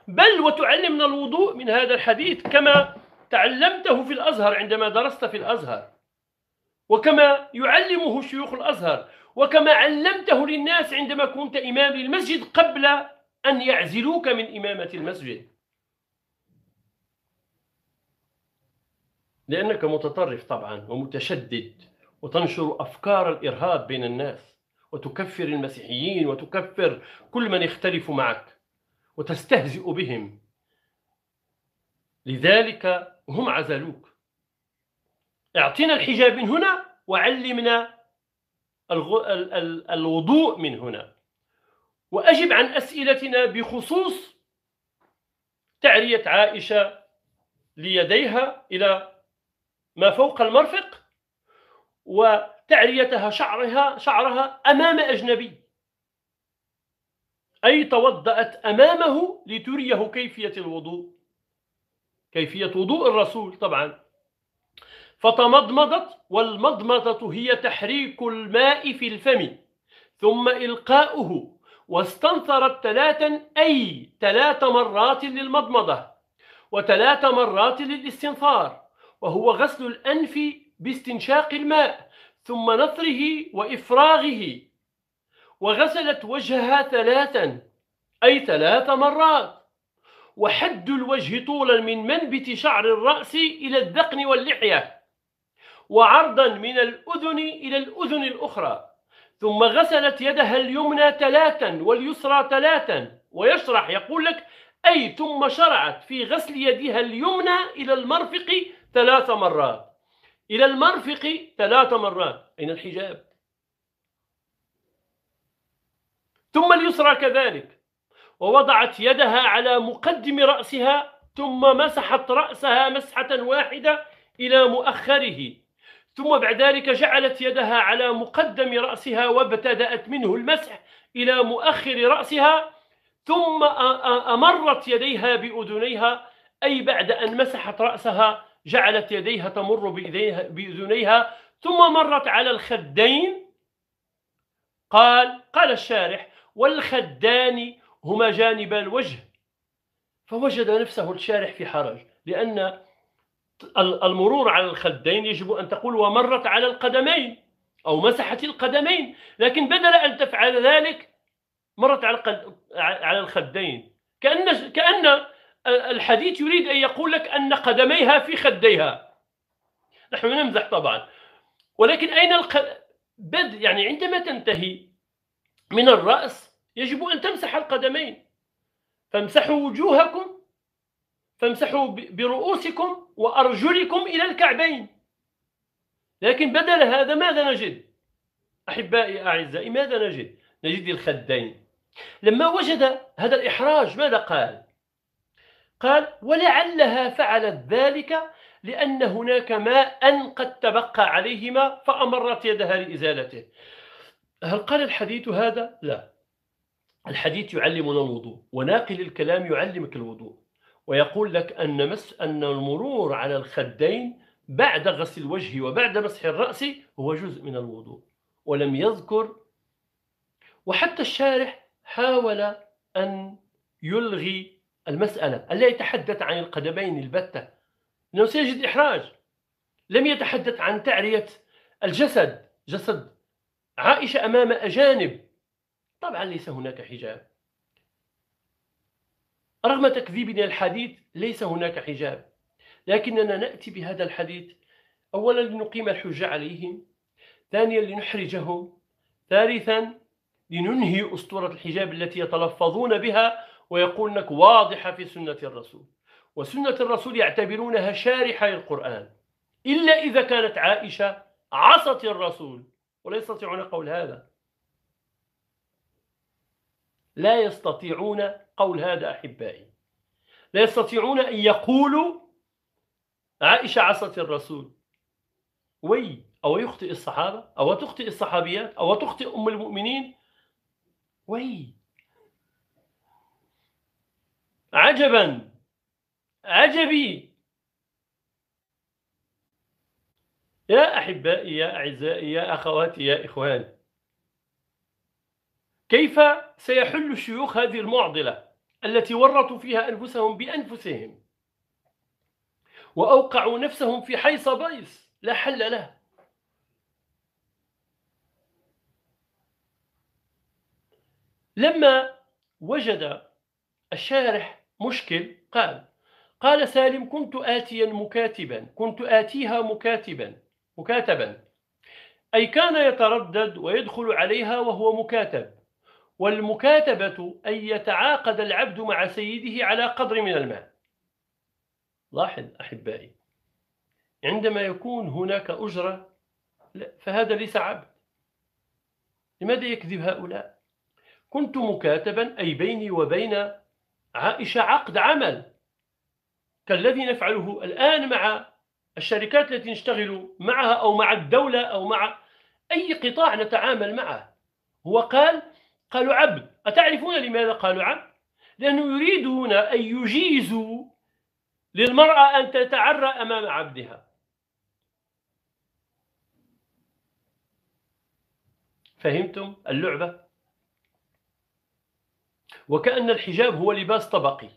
بل وتعلمنا الوضوء من هذا الحديث كما تعلمته في الأزهر عندما درست في الأزهر، وكما يعلمه شيوخ الأزهر، وكما علمته للناس عندما كنت إمام للمسجد قبل أن يعزلوك من إمامة المسجد، لأنك متطرف طبعا ومتشدد وتنشر أفكار الإرهاب بين الناس وتكفر المسيحيين وتكفر كل من يختلف معك وتستهزئ بهم، لذلك هم عزلوك. اعطينا الحجاب من هنا وعلمنا الوضوء من هنا، وأجب عن أسئلتنا بخصوص تعرية عائشة ليديها إلى ما فوق المرفق وتعريتها شعرها أمام أجنبي، أي توضأت أمامه لتريه كيفية الوضوء، كيفية وضوء الرسول طبعا. فتمضمضت، والمضمضة هي تحريك الماء في الفم ثم إلقاؤه، واستنثرت 3، أي 3 مرات للمضمضة و3 مرات للاستنثار، وهو غسل الأنف باستنشاق الماء ثم نثره وإفراغه، وغسلت وجهها 3، أي 3 مرات، وحد الوجه طولا من منبت شعر الرأس إلى الذقن واللحية، وعرضا من الأذن إلى الأذن الأخرى، ثم غسلت يدها اليمنى 3 واليسرى 3، ويشرح يقول لك أي ثم شرعت في غسل يدها اليمنى إلى المرفق 3 مرات. إلى المرفق 3 مرات. أين الحجاب؟ ثم اليسرى كذلك، ووضعت يدها على مقدم رأسها ثم مسحت رأسها مسحة واحدة إلى مؤخره، ثم بعد ذلك جعلت يدها على مقدم رأسها وابتدأت منه المسح إلى مؤخر رأسها، ثم أمرت يديها بأذنيها، أي بعد أن مسحت رأسها جعلت يديها تمر بأذنيها ثم مرت على الخدين. قال الشارح: والخدان هما جانب الوجه. فوجد نفسه الشارح في حرج، لأن المرور على الخدين يجب أن تقول ومرت على القدمين أو مسحت القدمين، لكن بدل أن تفعل ذلك مرت على الخدين، كأن الحديث يريد أن يقول لك أن قدميها في خديها. نحن نمزح طبعا، ولكن أين يعني عندما تنتهي من الرأس يجب أن تمسح القدمين. فامسحوا وجوهكم، فامسحوا برؤوسكم وأرجلكم إلى الكعبين. لكن بدل هذا ماذا نجد أحبائي أعزائي؟ ماذا نجد؟ نجد الخدين. لما وجد هذا الإحراج ماذا قال؟ قال: ولعلها فعلت ذلك لأن هناك ماء قد تبقى عليهما فأمرت يدها لإزالته. هل قال الحديث هذا؟ لا. الحديث يعلمنا الوضوء، وناقل الكلام يعلمك الوضوء ويقول لك أن المرور على الخدين بعد غسل الوجه وبعد مسح الرأس هو جزء من الوضوء، ولم يذكر. وحتى الشارح حاول أن يلغي المسألة، ألا يتحدث عن القدمين البتة لأنه سيجد إحراج. لم يتحدث عن تعرية الجسد، جسد عائشة أمام أجانب، طبعا ليس هناك حجاب. رغم تكذيبنا الحديث ليس هناك حجاب، لكننا نأتي بهذا الحديث أولا لنقيم الحجة عليهم، ثانيا لنحرجهم، ثالثا لننهي أسطورة الحجاب التي يتلفظون بها ويقول لك واضحة في سنة الرسول. وسنة الرسول يعتبرونها شارحة القرآن، إلا إذا كانت عائشة عصت الرسول، ولا يستطيعون قول هذا، لا يستطيعون قول هذا أحبائي، لا يستطيعون أن يقولوا عائشة عصت الرسول. وي، أو يخطئ الصحابة، أو تخطئ الصحابيات، أو تخطئ أم المؤمنين. وي، عجبا عجبي يا أحبائي يا أعزائي يا أخواتي يا إخواني، كيف سيحل الشيوخ هذه المعضلة التي ورطوا فيها أنفسهم بأنفسهم وأوقعوا نفسهم في حيصبيس لا حل له؟ لما وجد الشارح مشكل قال سالم: كنت آتيا مكاتبا، كنت آتيها مكاتبا، أي كان يتردد ويدخل عليها وهو مكاتب. والمكاتبة أن يتعاقد العبد مع سيده على قدر من المال. لاحظ أحبائي، عندما يكون هناك أجرة فهذا ليس عبد. لماذا يكذب هؤلاء؟ كنت مكاتبا، أي بيني وبين عائشة عقد عمل كالذي نفعله الآن مع الشركات التي نشتغل معها أو مع الدولة أو مع أي قطاع نتعامل معه. هو قالوا عبد. أتعرفون لماذا قالوا عبد؟ لأنه يريدون أن يجيزوا للمرأة أن تتعرى أمام عبدها. فهمتم اللعبة؟ وكأن الحجاب هو لباس طبقي،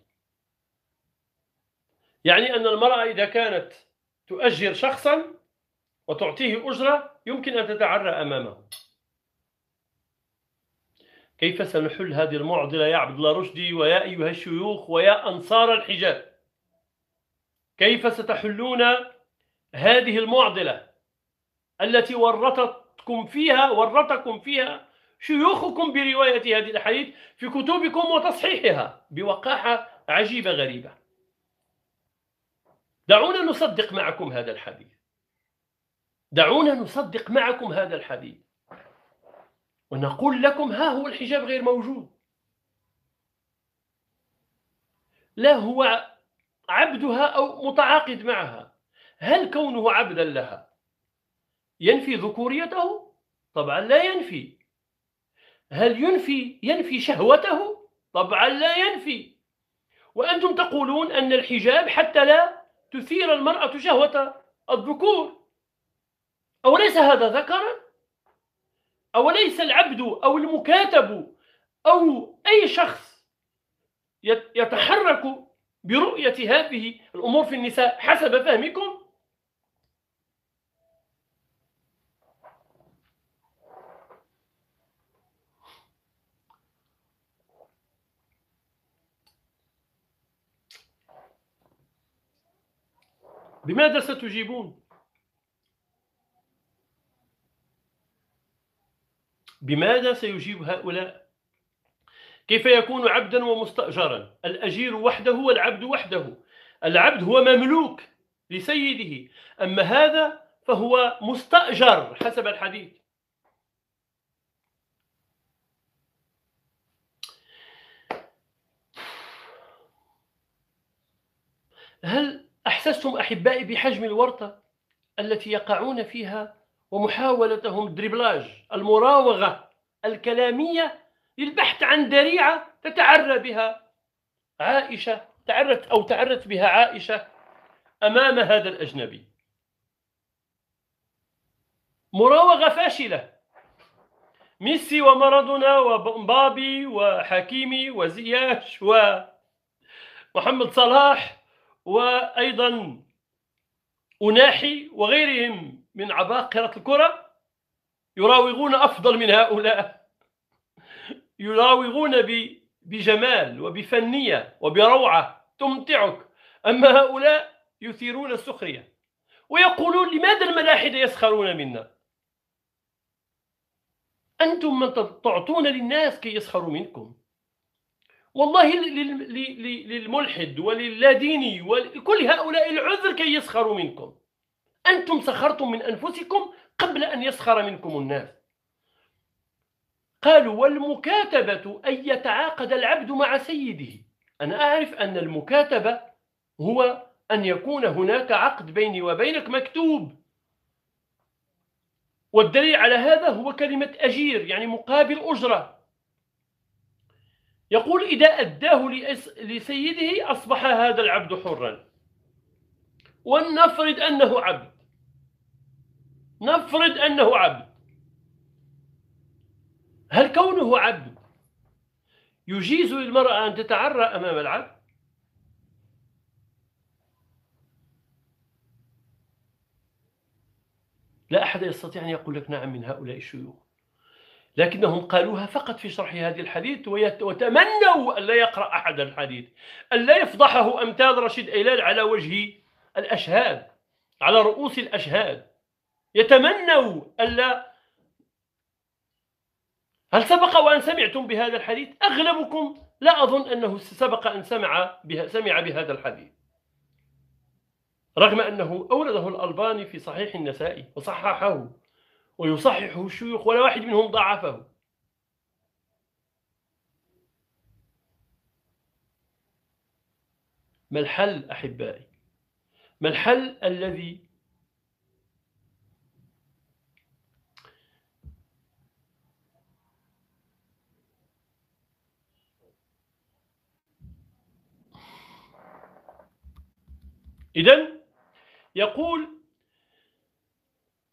يعني أن المرأة إذا كانت تؤجر شخصا وتعطيه أجرة يمكن أن تتعرى أمامه. كيف سنحل هذه المعضلة يا عبد الله رشدي ويا أيها الشيوخ ويا أنصار الحجاب؟ كيف ستحلون هذه المعضلة التي ورطتكم فيها شيوخكم برواية هذه الأحاديث في كتبكم وتصحيحها بوقاحة عجيبة غريبة. دعونا نصدق معكم هذا الحديث، دعونا نصدق معكم هذا الحديث ونقول لكم ها هو الحجاب غير موجود، لا هو عبدها أو متعاقد معها. هل كونه عبدا لها ينفي ذكوريته؟ طبعا لا ينفي. هل ينفي شهوته؟ طبعا لا ينفي. وأنتم تقولون أن الحجاب حتى لا تثير المرأة شهوة الذكور، أو ليس هذا ذكرا؟ أو ليس العبد أو المكاتب أو أي شخص يتحرك برؤية هذه الأمور في النساء حسب فهمكم؟ بماذا ستجيبون؟ بماذا سيجيب هؤلاء؟ كيف يكون عبدا ومستأجرا؟ الأجير وحده والعبد وحده. العبد هو مملوك لسيده، أما هذا فهو مستأجر حسب الحديث. هل أحسستم أحبائي بحجم الورطة التي يقعون فيها ومحاولتهم الدريبلاج، المراوغة الكلامية للبحث عن ذريعة تتعرى بها عائشة، تعرت بها عائشة أمام هذا الأجنبي؟ مراوغة فاشلة. ميسي ومارادونا ومبابي وحكيمي وزياش ومحمد صلاح وأيضا أناحي وغيرهم من عباقرة الكرة يراوغون أفضل من هؤلاء، يراوغون بجمال وبفنية وبروعة تمتعك، أما هؤلاء يثيرون السخرية ويقولون لماذا الملاحدة يسخرون منا؟ أنتم من تعطون للناس كي يسخروا منكم. والله للملحد وللاديني ولكل هؤلاء العذر كي يسخروا منكم. أنتم سخرتم من أنفسكم قبل أن يسخر منكم الناس. قالوا والمكاتبة أن يتعاقد العبد مع سيده. أنا أعرف أن المكاتبة هو أن يكون هناك عقد بيني وبينك مكتوب، والدليل على هذا هو كلمة أجير يعني مقابل أجرة. يقول إذا أداه لسيده أصبح هذا العبد حرا، ولنفرض أنه عبد، نفرض أنه عبد. هل كونه عبد يجيز للمرأة أن تتعرى أمام العبد؟ لا أحد يستطيع أن يقول لك نعم من هؤلاء الشيوخ، لكنهم قالوها فقط في شرح هذا الحديث، وتمنوا أن لا يقرأ أحد الحديث، أن لا يفضحه أمثال رشيد أيلال على وجه الأشهاد، على رؤوس الأشهاد، يتمنوا ألا. هل سبق وأن سمعتم بهذا الحديث؟ أغلبكم لا أظن أنه سبق أن سمع بهذا الحديث، رغم أنه أورده الألباني في صحيح النسائي وصححه ويصححه الشيوخ ولا واحد منهم ضعفه. ما الحل أحبائي؟ ما الحل الذي إذن يقول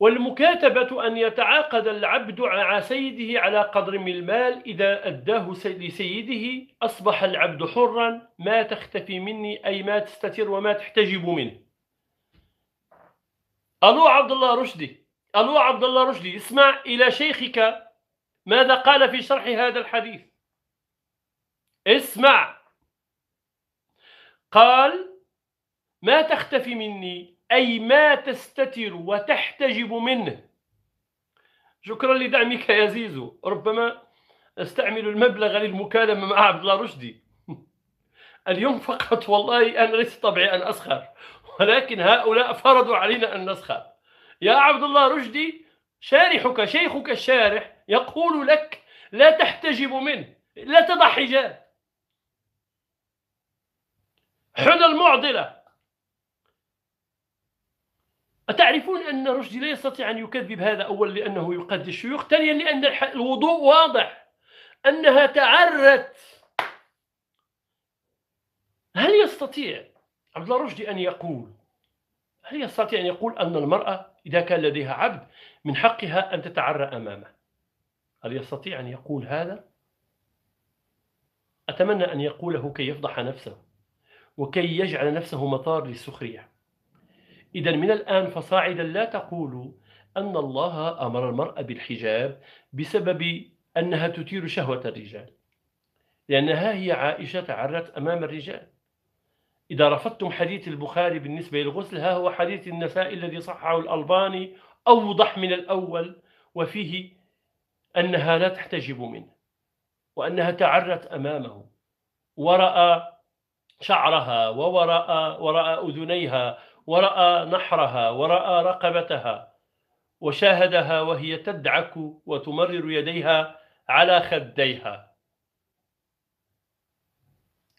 والمكاتبة أن يتعاقد العبد مع سيده على قدر من المال، إذا أداه لسيده أصبح العبد حرا، ما تختفي مني أي ما تستتر وما تحتجب منه. ألو عبد الله رشدي، ألو عبد الله رشدي، اسمع إلى شيخك ماذا قال في شرح هذا الحديث. اسمع، قال ما تختفي مني أي ما تستتر وتحتجب منه. شكرا لدعمك يا زيزو، ربما أستعمل المبلغ للمكالمة مع عبد الله رشدي. اليوم فقط والله أنا ليس طبيعي أن أسخر، ولكن هؤلاء فرضوا علينا أن نسخر. يا عبد الله رشدي، شارحك شيخك الشارح يقول لك لا تحتجب منه، لا تضع حجاب. حنا المعضلة، أتعرفون أن رشدي لا يستطيع أن يكذب هذا، أولا لأنه يقاد الشيوخ، ثانيا لأن الوضوء واضح أنها تعرت. هل يستطيع عبد الله رشدي أن يقول، هل يستطيع أن يقول أن المرأة إذا كان لديها عبد من حقها أن تتعرى أمامه؟ هل يستطيع أن يقول هذا؟ أتمنى أن يقوله كي يفضح نفسه وكي يجعل نفسه مطار للسخرية. إذا من الآن فصاعدا لا تقولوا أن الله أمر المرأة بالحجاب بسبب أنها تثير شهوة الرجال، لأنها هي عائشة تعرت أمام الرجال. إذا رفضتم حديث البخاري بالنسبة للغسل، ها هو حديث النساء الذي صححه الألباني أوضح من الأول، وفيه أنها لا تحتجب منه وأنها تعرت أمامه ورأى شعرها ورأى أذنيها ورأى نحرها ورأى رقبتها وشاهدها وهي تدعك وتمرر يديها على خديها،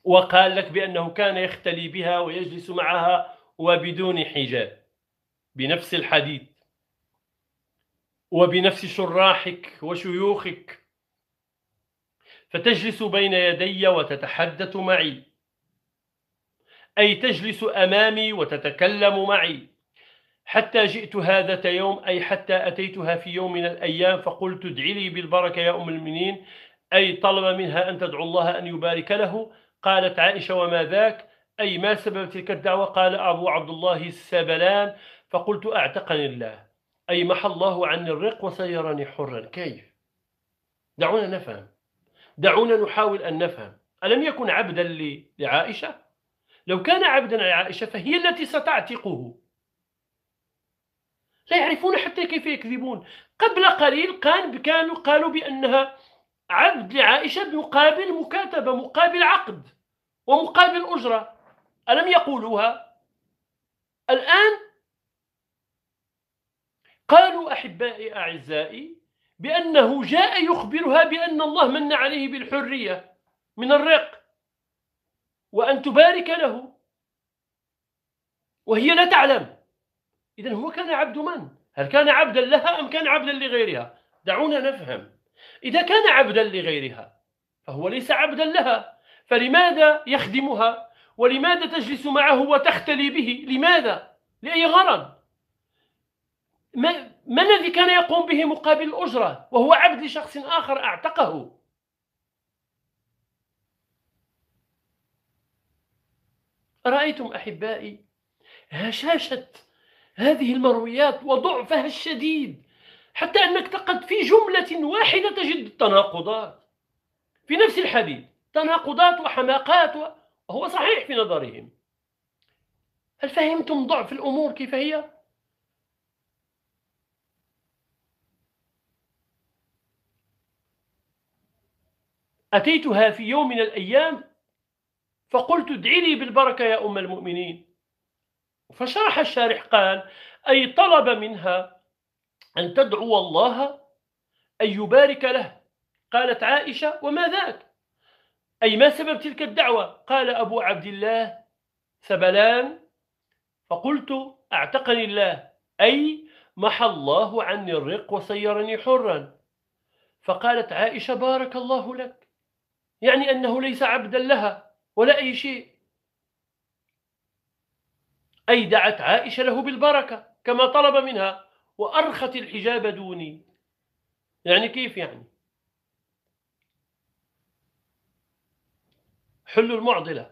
وقال لك بأنه كان يختلي بها ويجلس معها وبدون حجاب، بنفس الحديد وبنفس شراحك وشيوخك، فتجلس بين يدي وتتحدث معي، أي تجلس أمامي وتتكلم معي، حتى جئت هذا يوم، أي حتى أتيتها في يوم من الأيام فقلت ادعي لي بالبركة يا أم المؤمنين، أي طلب منها أن تدعو الله أن يبارك له. قالت عائشة وما ذاك، أي ما سبب تلك الدعوة؟ قال أبو عبد الله السبلان فقلت أعتقني الله، أي محى الله عني الرق وسيرني حرا. كيف؟ دعونا نفهم، دعونا نحاول أن نفهم. ألم يكن عبدا لعائشة؟ لو كان عبدا لعائشة فهي التي ستعتقه. لا يعرفون حتى كيف يكذبون. قبل قليل قالوا بأنها عبد لعائشة مقابل مكاتبة، مقابل عقد ومقابل أجرة. ألم يقولوها؟ الآن قالوا أحبائي أعزائي بأنه جاء يخبرها بأن الله من عليه بالحرية من الرق وأن تبارك له وهي لا تعلم. إذن هو كان عبد من؟ هل كان عبدا لها أم كان عبدا لغيرها؟ دعونا نفهم. إذا كان عبدا لغيرها فهو ليس عبدا لها، فلماذا يخدمها ولماذا تجلس معه وتختلي به؟ لماذا؟ لأي غرض؟ ما الذي كان يقوم به مقابل الأجرة وهو عبد لشخص آخر أعتقه؟ أرأيتم أحبائي هشاشة هذه المرويات وضعفها الشديد، حتى أنك تقد في جملة واحدة تجد التناقضات في نفس الحديث، تناقضات وحماقات وهو صحيح في نظرهم. هل فهمتم ضعف الأمور كيف هي؟ أتيتها في يوم من الأيام فقلت ادعي لي بالبركة يا أم المؤمنين، فشرح الشارح قال أي طلب منها أن تدعو الله أن يبارك له. قالت عائشة وما ذاك، أي ما سبب تلك الدعوة؟ قال أبو عبد الله سبلان فقلت أعتقني الله، أي محى الله عني الرق وصيرني حرا. فقالت عائشة بارك الله لك، يعني أنه ليس عبدا لها ولا أي شيء، أي دعت عائشة له بالبركة كما طلب منها، وأرخت الحجاب دوني. يعني كيف يعني؟ حل المعضلة.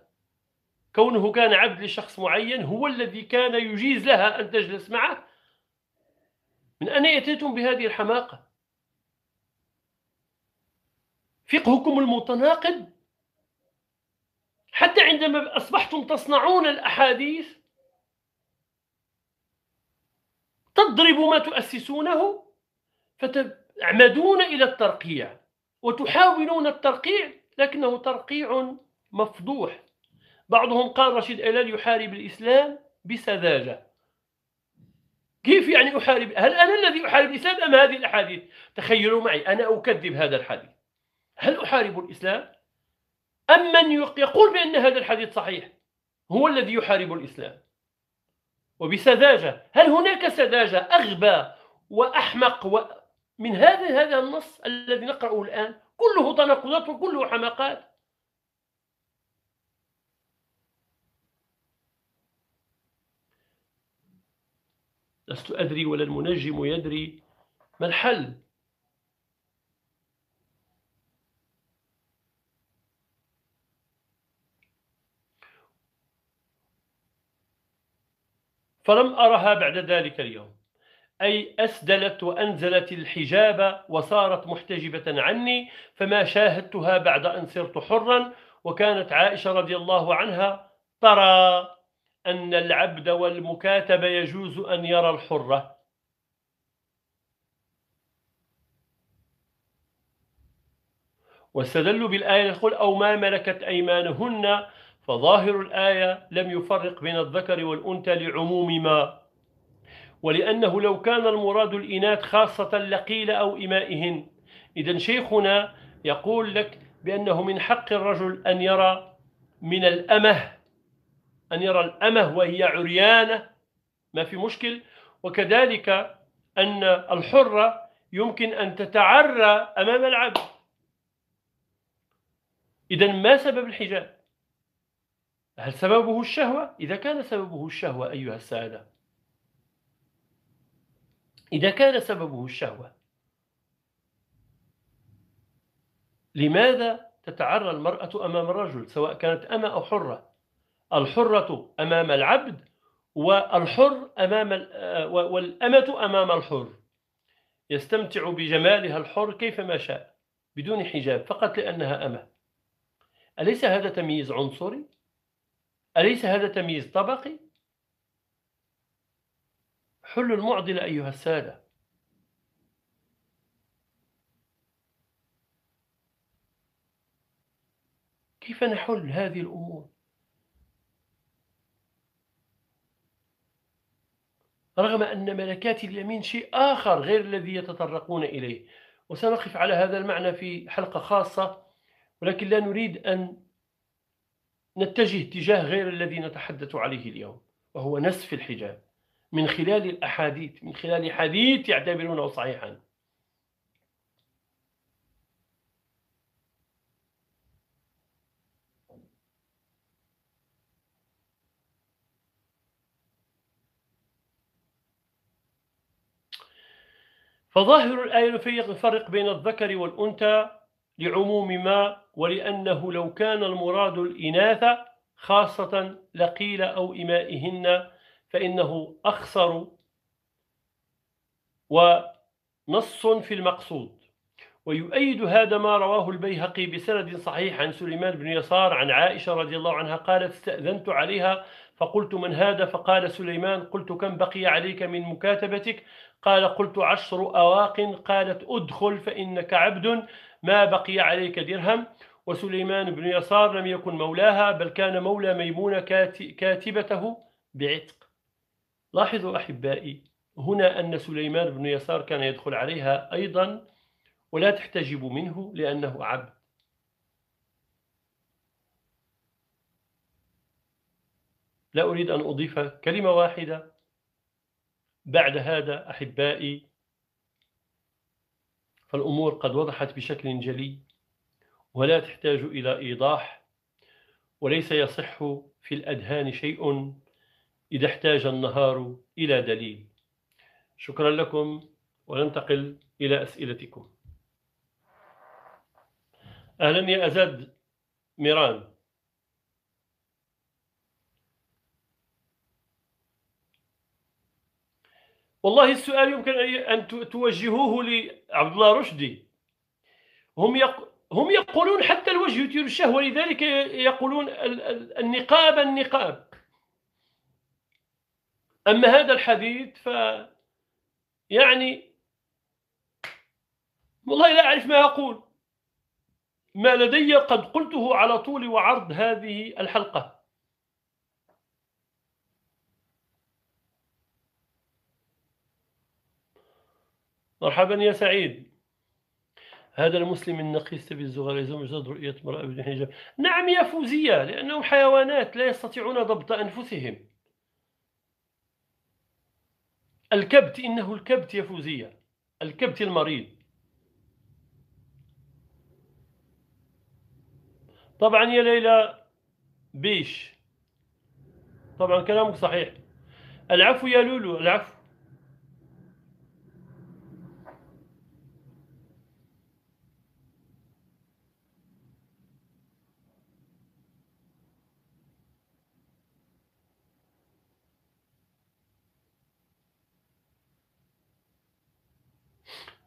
كونه كان عبد لشخص معين هو الذي كان يجيز لها أن تجلس معه. من أين أتيتم بهذه الحماقة؟ فقهكم المتناقض، حتى عندما أصبحتم تصنعون الأحاديث تضربوا ما تؤسسونه فتعمدون إلى الترقيع وتحاولون الترقيع، لكنه ترقيع مفضوح، بعضهم قال رشيد ألال يحارب الإسلام بسذاجة. كيف يعني أحارب؟ هل أنا الذي أحارب الإسلام أم هذه الأحاديث؟ تخيلوا معي، أنا أكذب هذا الحديث، هل أحارب الإسلام؟ أم من يقول بأن هذا الحديث صحيح هو الذي يحارب الإسلام وبسذاجة؟ هل هناك سذاجة أغبى وأحمق من هذا النص الذي نقرأه الآن؟ كله تناقضات وكله حماقات. لست أدري ولا المنجم يدري ما الحل. فلم أرها بعد ذلك اليوم، أي أسدلت وأنزلت الحجاب وصارت محتجبة عني، فما شاهدتها بعد أن صرت حرا. وكانت عائشة رضي الله عنها ترى أن العبد والمكاتب يجوز أن يرى الحرة، واستدلوا بالآية تقول أو ما ملكت أيمانهن، فظاهر الآية لم يفرق بين الذكر والأنثى لعموم ما، ولأنه لو كان المراد الإناث خاصة لقيل أو إمائهن. إذن شيخنا يقول لك بأنه من حق الرجل أن يرى من الأمه، أن يرى الأمه وهي عريانة، ما في مشكل. وكذلك أن الحرة يمكن أن تتعرى أمام العبد. إذن ما سبب الحجاب؟ هل سببه الشهوة؟ إذا كان سببه الشهوة أيها السادة، إذا كان سببه الشهوة، لماذا تتعرى المرأة أمام الرجل سواء كانت أما أو حرة؟ الحرة أمام العبد والحر أمام والأمة أمام الحر، يستمتع بجمالها الحر كيفما شاء بدون حجاب فقط لأنها أمة. أليس هذا تمييز عنصري؟ أليس هذا تمييز طبقي؟ حلوا المعضلة أيها السادة. كيف نحل هذه الأمور؟ رغم أن ملكات اليمين شيء آخر غير الذي يتطرقون إليه، وسنقف على هذا المعنى في حلقة خاصة، ولكن لا نريد أن نتجه اتجاه غير الذي نتحدث عليه اليوم، وهو نسف الحجاب من خلال الأحاديث، من خلال حديث يعتبرونه صحيحا. فظاهر الآية يفرق بين الذكر والأنثى لعموم ما، ولأنه لو كان المراد الإناث خاصة لقيل أو إمائهن، فإنه أخصر ونص في المقصود. ويؤيد هذا ما رواه البيهقي بسند صحيح عن سليمان بن يسار عن عائشة رضي الله عنها قالت استأذنت عليها فقلت من هذا؟ فقال سليمان، قلت كم بقي عليك من مكاتبتك؟ قال قلت 10 أواق. قالت أدخل فإنك عبد، ما بقي عليك درهم. وسليمان بن يسار لم يكن مولاها، بل كان مولى ميمونة كاتبته بعتق. لاحظوا أحبائي هنا أن سليمان بن يسار كان يدخل عليها أيضا ولا تحتجب منه لأنه عبد. لا أريد أن أضيف كلمة واحدة بعد هذا أحبائي، فالأمور قد وضحت بشكل جلي ولا تحتاج إلى إيضاح، وليس يصح في الأذهان شيء إذا احتاج النهار إلى دليل. شكرا لكم، وننتقل إلى أسئلتكم. أهلا يا أزاد ميران. والله السؤال يمكن أن توجهوه لعبد الله رشدي. هم يقولون حتى الوجه يثير الشهوة، لذلك يقولون النقاب النقاب. أما هذا الحديث فيعني والله لا أعرف ما أقول، ما لدي قد قلته على طول وعرض هذه الحلقة، مرحبا يا سعيد. هذا المسلم النقيص بالزغال يزوم جسد رؤية امرأة بدون حجاب. نعم يا فوزية، لأنهم حيوانات لا يستطيعون ضبط أنفسهم. الكبت، إنه الكبت يا فوزية، الكبت المريض. طبعا يا ليلى بيش، طبعا كلامك صحيح. العفو يا لولو، العفو.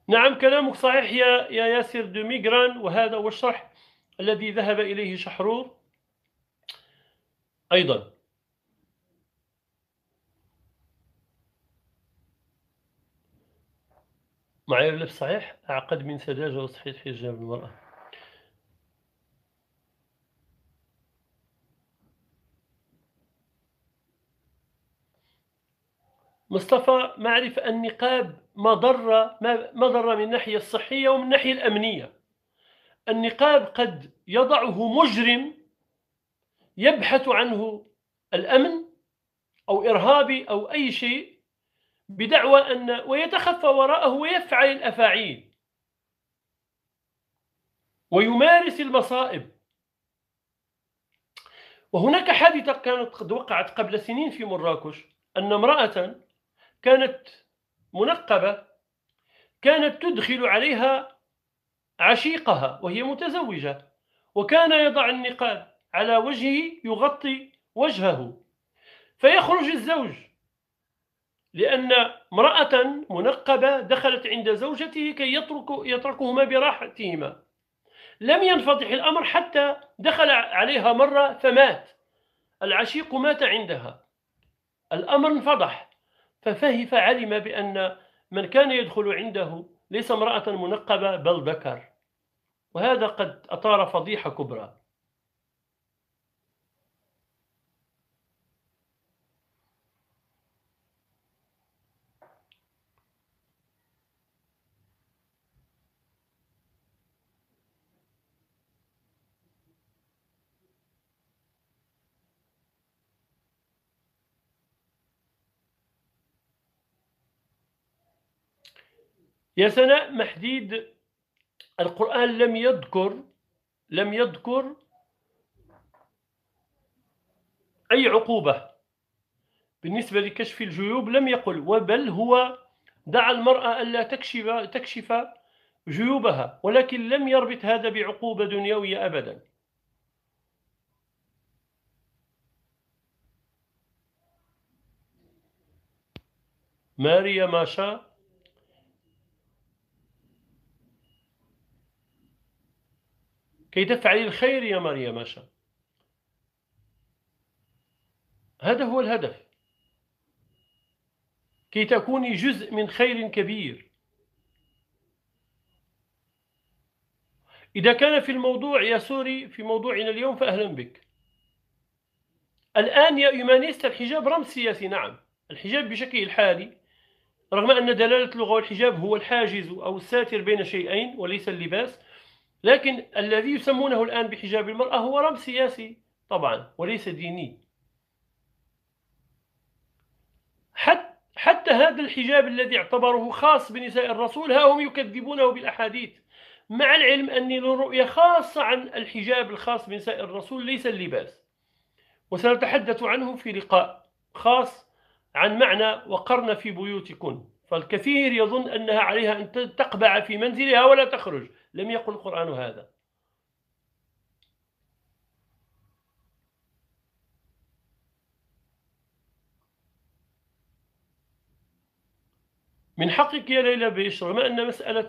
نعم كلامك صحيح يا ياسر دو ميغران، وهذا هو الشرح الذي ذهب إليه شحرور أيضا. معايير اللبس صحيح، أعقد من سذاجة وصحيح حجاب المرأة. مصطفى، معرفة النقاب مضرة من الناحية الصحية ومن الناحية الأمنية. النقاب قد يضعه مجرم يبحث عنه الأمن أو إرهابي أو أي شيء بدعوى أن، ويتخفى وراءه ويفعل الأفاعيل ويمارس المصائب. وهناك حادثة كانت قد وقعت قبل سنين في مراكش، أن امرأة كانت منقبة كانت تدخل عليها عشيقها وهي متزوجة، وكان يضع النقاب على وجهه يغطي وجهه، فيخرج الزوج لأن امرأة منقبة دخلت عند زوجته كي يتركهما براحتهما. لم ينفضح الأمر حتى دخل عليها مرة فمات، العشيق مات عندها، الأمر انفضح، فعلم بأن من كان يدخل عنده ليس امرأة منقبة بل ذكر، وهذا قد أثار فضيحة كبرى. يا سناء محديد، القرآن لم يذكر أي عقوبة بالنسبة لكشف الجيوب، لم يقل، وبل هو دعا المرأة ألا تكشف جيوبها، ولكن لم يربط هذا بعقوبة دنيوية أبدا. ماريا ماشا، كي تفعلي الخير يا ماريا ماشا، هذا هو الهدف، كي تكوني جزء من خير كبير. إذا كان في الموضوع يا سوري في موضوعنا اليوم فأهلا بك. الآن يا إيمانيست، الحجاب رمز سياسي. نعم الحجاب بشكله الحالي، رغم أن دلالة اللغة والحجاب هو الحاجز أو الساتر بين شيئين وليس اللباس، لكن الذي يسمونه الآن بحجاب المرأة هو رمز سياسي طبعا وليس ديني. حتى هذا الحجاب الذي اعتبره خاص بنساء الرسول ها هم يكذبونه بالأحاديث، مع العلم أني للرؤية خاصة عن الحجاب الخاص بنساء الرسول ليس اللباس، وسنتحدث عنه في لقاء خاص عن معنى وقرن في بيوتكن، فالكثير يظن أنها عليها أن تقبع في منزلها ولا تخرج، لم يقل القرآن هذا. من حقك يا ليلى بيش، رغم أن مسألة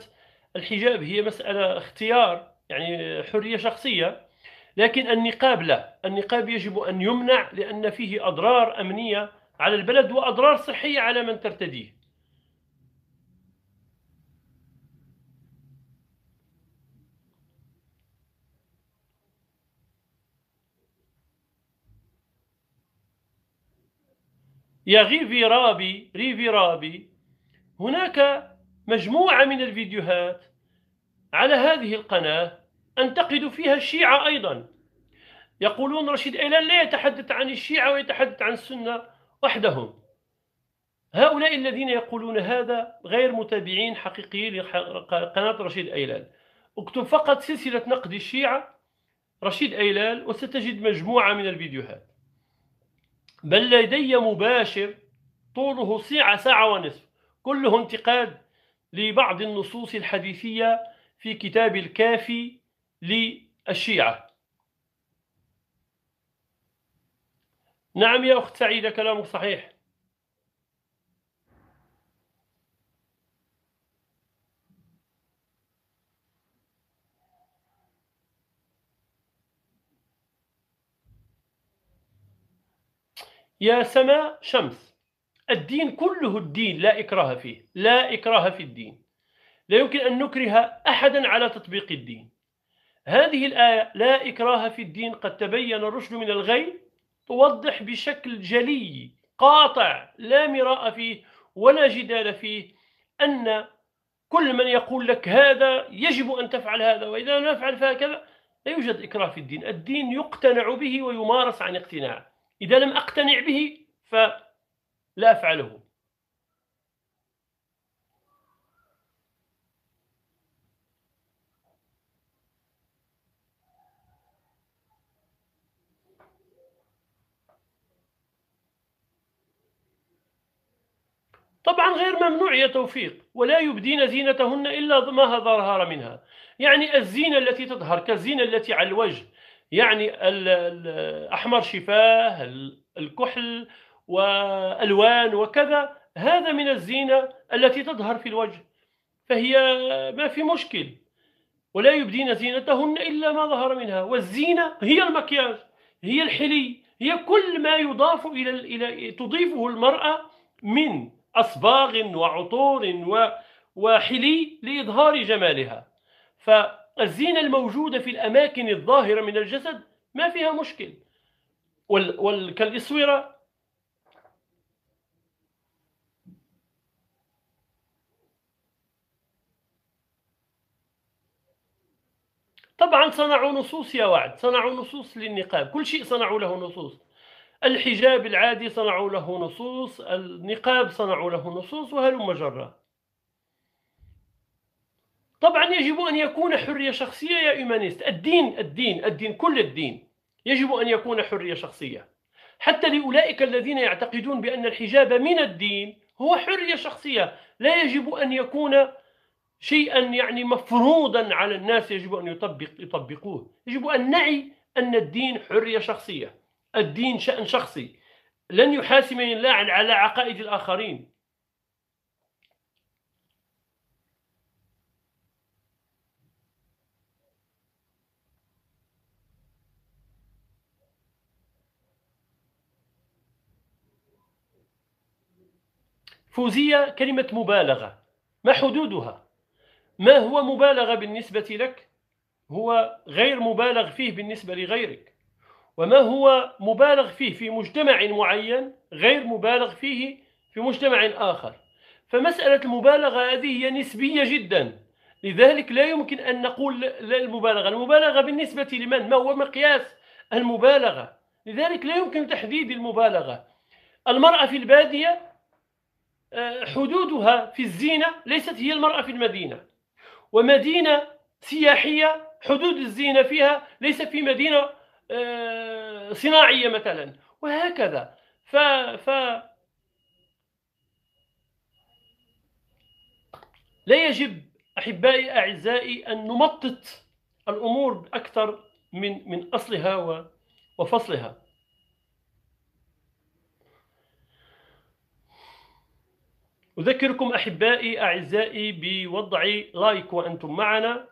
الحجاب هي مسألة اختيار يعني حرية شخصية، لكن النقاب لا، النقاب يجب أن يمنع لأن فيه أضرار أمنية على البلد وأضرار صحية على من ترتديه. يا غيفي رابي، هناك مجموعة من الفيديوهات على هذه القناة أنتقد فيها الشيعة أيضا. يقولون رشيد إيلان لا يتحدث عن الشيعة ويتحدث عن السنة وحدهم. هؤلاء الذين يقولون هذا غير متابعين حقيقيين لقناة رشيد إيلان. اكتب فقط سلسلة نقد الشيعة رشيد إيلان وستجد مجموعة من الفيديوهات، بل لدي مباشر طوله ساعة ونصف كله انتقاد لبعض النصوص الحديثية في كتاب الكافي للشيعة. نعم يا أخت سعيدة كلامك صحيح. يا سماء شمس، الدين كله الدين لا إكراه فيه، لا إكراه في الدين، لا يمكن أن نكره أحدا على تطبيق الدين. هذه الآية لا إكراه في الدين قد تبين الرشد من الغي توضح بشكل جلي قاطع لا مراء فيه ولا جدال فيه أن كل من يقول لك هذا يجب أن تفعل هذا وإذا لم نفعل فهكذا، لا يوجد إكراه في الدين. الدين يقتنع به ويمارس عن اقتناع، إذا لم أقتنع به فلا أفعله. طبعا غير ممنوع يا توفيق. ولا يبدين زينتهن إلا ما ظهر منها، يعني الزينة التي تظهر كالزينة التي على الوجه، يعني الأحمر شفاه، الكحل والألوان وكذا، هذا من الزينة التي تظهر في الوجه، فهي ما في مشكل. ولا يبدين زينتهن إلا ما ظهر منها، والزينة هي المكياج، هي الحلي، هي كل ما يضاف إلى تضيفه المرأة من أصباغ وعطور وحلي لإظهار جمالها. فالزينة الموجودة في الأماكن الظاهرة من الجسد ما فيها مشكل، كالإسورة. طبعا صنعوا نصوص يا وعد، صنعوا نصوص للنقاب، كل شيء صنعوا له نصوص. الحجاب العادي صنعوا له نصوص، النقاب صنعوا له نصوص، وهلم جرا. طبعا يجب أن يكون حرية شخصية يا إيمانيست. الدين كل الدين يجب أن يكون حرية شخصية، حتى لأولئك الذين يعتقدون بأن الحجاب من الدين هو حرية شخصية، لا يجب أن يكون شيئا يعني مفروضا على الناس يجب أن يطبقوه. يجب أن نعي أن الدين حرية شخصية، الدين شأن شخصي، لن يحاسبني الله على عقائد الآخرين. فوزية، كلمة مبالغة ما حدودها؟ ما هو مبالغة بالنسبة لك هو غير مبالغ فيه بالنسبة لغيرك، وما هو مبالغ فيه في مجتمع معين غير مبالغ فيه في مجتمع آخر. فمسألة المبالغة هذه هي نسبية جدا، لذلك لا يمكن أن نقول لا المبالغة. المبالغة بالنسبة لمن؟ ما هو مقياس المبالغة؟ لذلك لا يمكن تحديد المبالغة. المرأة في البادية حدودها في الزينة ليست هي المرأة في المدينة، ومدينة سياحية حدود الزينة فيها ليست في مدينة صناعية مثلا، وهكذا. لا يجب أحبائي أعزائي أن نمطط الأمور أكثر من أصلها وفصلها. أذكركم أحبائي أعزائي بوضع لايك وأنتم معنا،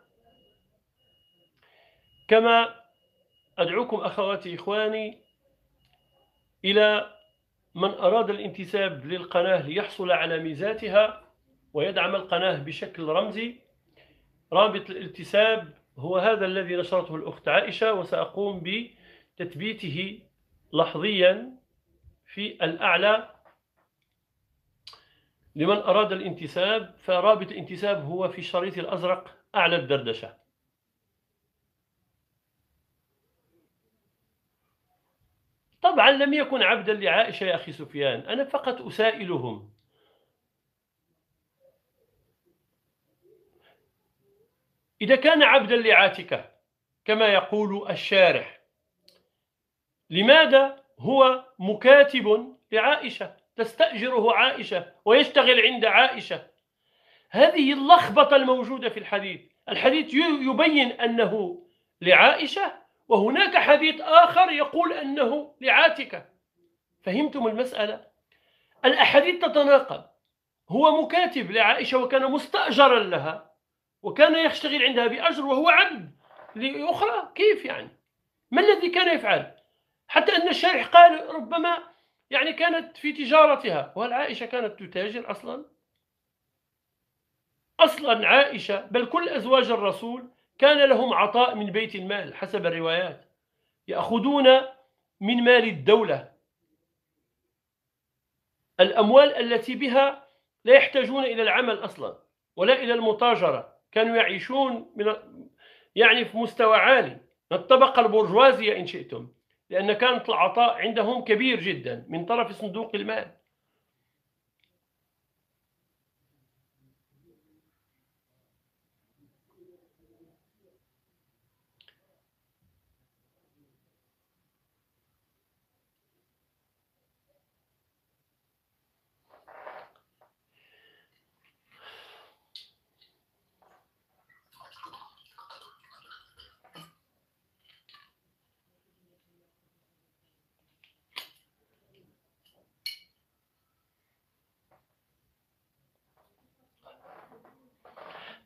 كما أدعوكم أخواتي إخواني إلى من أراد الانتساب للقناة ليحصل على ميزاتها ويدعم القناة بشكل رمزي. رابط الانتساب هو هذا الذي نشرته الأخت عائشة، وسأقوم بتثبيته لحظيا في الأعلى لمن أراد الانتساب، فرابط الانتساب هو في الشريط الأزرق أعلى الدردشة. طبعا لم يكن عبدا لعائشة يا أخي سفيان، أنا فقط أسائلهم. إذا كان عبدا لعاتكة كما يقول الشارح، لماذا هو مكاتب لعائشة، تستأجره عائشة ويشتغل عند عائشة؟ هذه اللخبطة الموجودة في الحديث. الحديث يبين أنه لعائشة، وهناك حديث آخر يقول أنه لعاتكة. فهمتم المسألة؟ الأحاديث تتناقض. هو مكاتب لعائشة وكان مستأجرا لها وكان يشتغل عندها بأجر، وهو عبد لأخرى. كيف يعني؟ ما الذي كان يفعل؟ حتى أن الشارح قال ربما يعني كانت في تجارتها. وهل عائشة كانت تتاجر أصلا؟ أصلا عائشة، بل كل أزواج الرسول كان لهم عطاء من بيت المال حسب الروايات، يأخذون من مال الدولة الأموال التي بها لا يحتاجون إلى العمل أصلا ولا إلى المتاجرة. كانوا يعيشون من يعني في مستوى عالي من الطبقة البرجوازية إن شئتم، لأن كانت العطاء عندهم كبير جدا من طرف صندوق المال.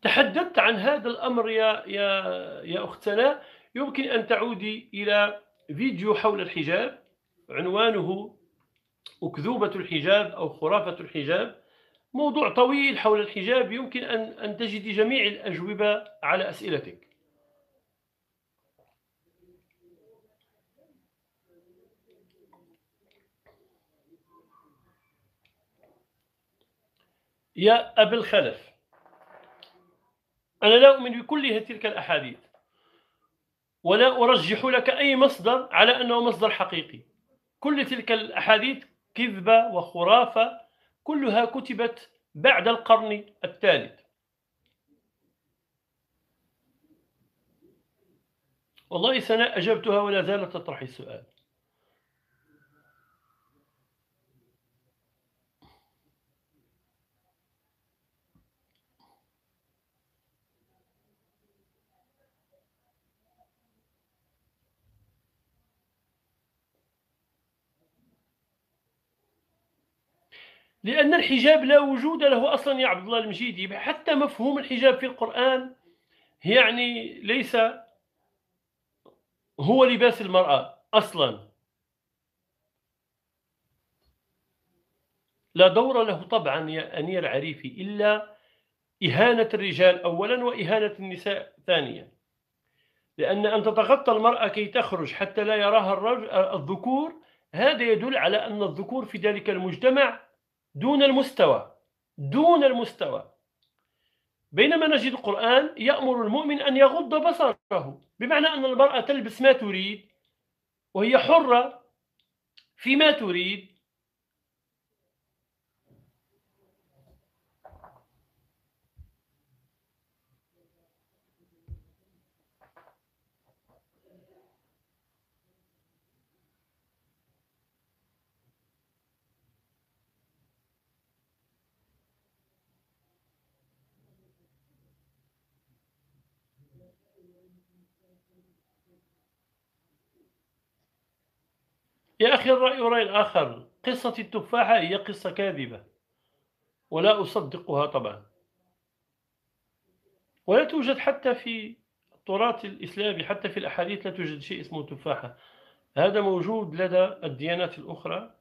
تحدثت عن هذا الأمر يا أختنا. يمكن أن تعودي إلى فيديو حول الحجاب عنوانه أكذوبة الحجاب أو خرافة الحجاب، موضوع طويل حول الحجاب، يمكن أن تجدي جميع الأجوبة على أسئلتك. يا أبا الخلف، أنا لا أؤمن بكل تلك الأحاديث ولا أرجح لك أي مصدر على أنه مصدر حقيقي. كل تلك الأحاديث كذبة وخرافة، كلها كتبت بعد القرن الثالث. والله سنة أجبتها ولا زالت تطرح السؤال. لأن الحجاب لا وجود له أصلا يا عبد الله المجيدي. حتى مفهوم الحجاب في القرآن يعني ليس هو لباس المرأة أصلا، لا دور له طبعا يا أنير العريفي إلا إهانة الرجال أولا وإهانة النساء ثانيا. لأن أن تتغطى المرأة كي تخرج حتى لا يراها الذكور، هذا يدل على أن الذكور في ذلك المجتمع دون المستوى. بينما نجد القرآن يأمر المؤمن أن يغض بصره، بمعنى أن المرأة تلبس ما تريد وهي حرة فيما تريد. يا أخي الرأي الآخر، قصة التفاحة هي قصة كاذبة ولا أصدقها طبعا، ولا توجد حتى في التراث الإسلامي، حتى في الأحاديث لا توجد شيء اسمه تفاحة. هذا موجود لدى الديانات الأخرى،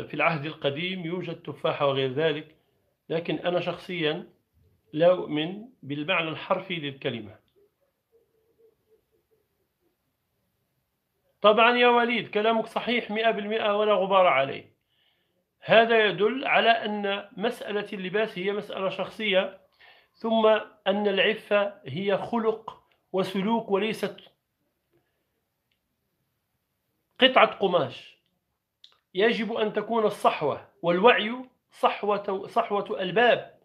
في العهد القديم يوجد تفاحة وغير ذلك، لكن أنا شخصيا لا أؤمن بالمعنى الحرفي للكلمة. طبعا يا وليد كلامك صحيح 100% ولا غبار عليه. هذا يدل على أن مسألة اللباس هي مسألة شخصية، ثم أن العفة هي خلق وسلوك وليست قطعة قماش. يجب أن تكون الصحوة والوعي صحوة ألباب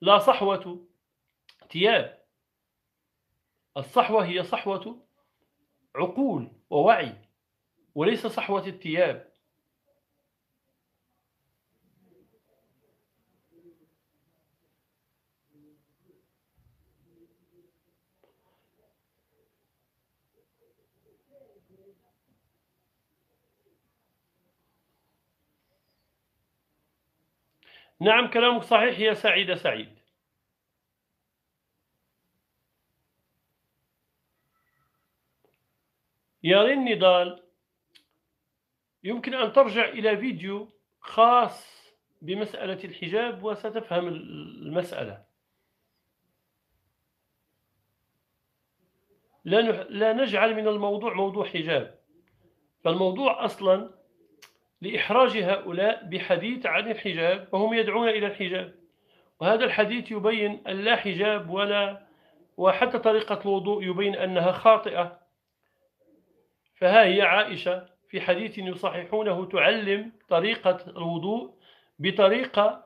لا صحوة ثياب. الصحوة هي صحوة عقول ووعي وليس صحوة الثياب. نعم كلامك صحيح يا سعيدة سعيد. يا رين نضال، يمكن أن ترجع إلى فيديو خاص بمسألة الحجاب وستفهم المسألة. لا نجعل من الموضوع موضوع حجاب، فالموضوع أصلا لإحراج هؤلاء بحديث عن الحجاب وهم يدعون إلى الحجاب، وهذا الحديث يبين أن لا حجاب وحتى طريقة الوضوء يبين أنها خاطئة. فها هي عائشة في حديث يصححونه تعلم طريقة الوضوء بطريقة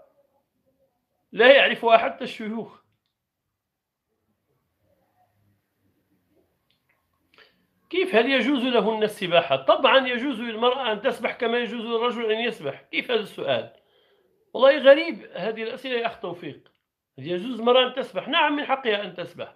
لا يعرفها حتى الشيوخ. كيف هل يجوز لهن السباحة؟ طبعا يجوز للمرأة أن تسبح كما يجوز للرجل أن يسبح. كيف هذا السؤال؟ والله غريب هذه الأسئلة يا أخ توفيق. هل يجوز المرأة أن تسبح؟ نعم من حقها أن تسبح.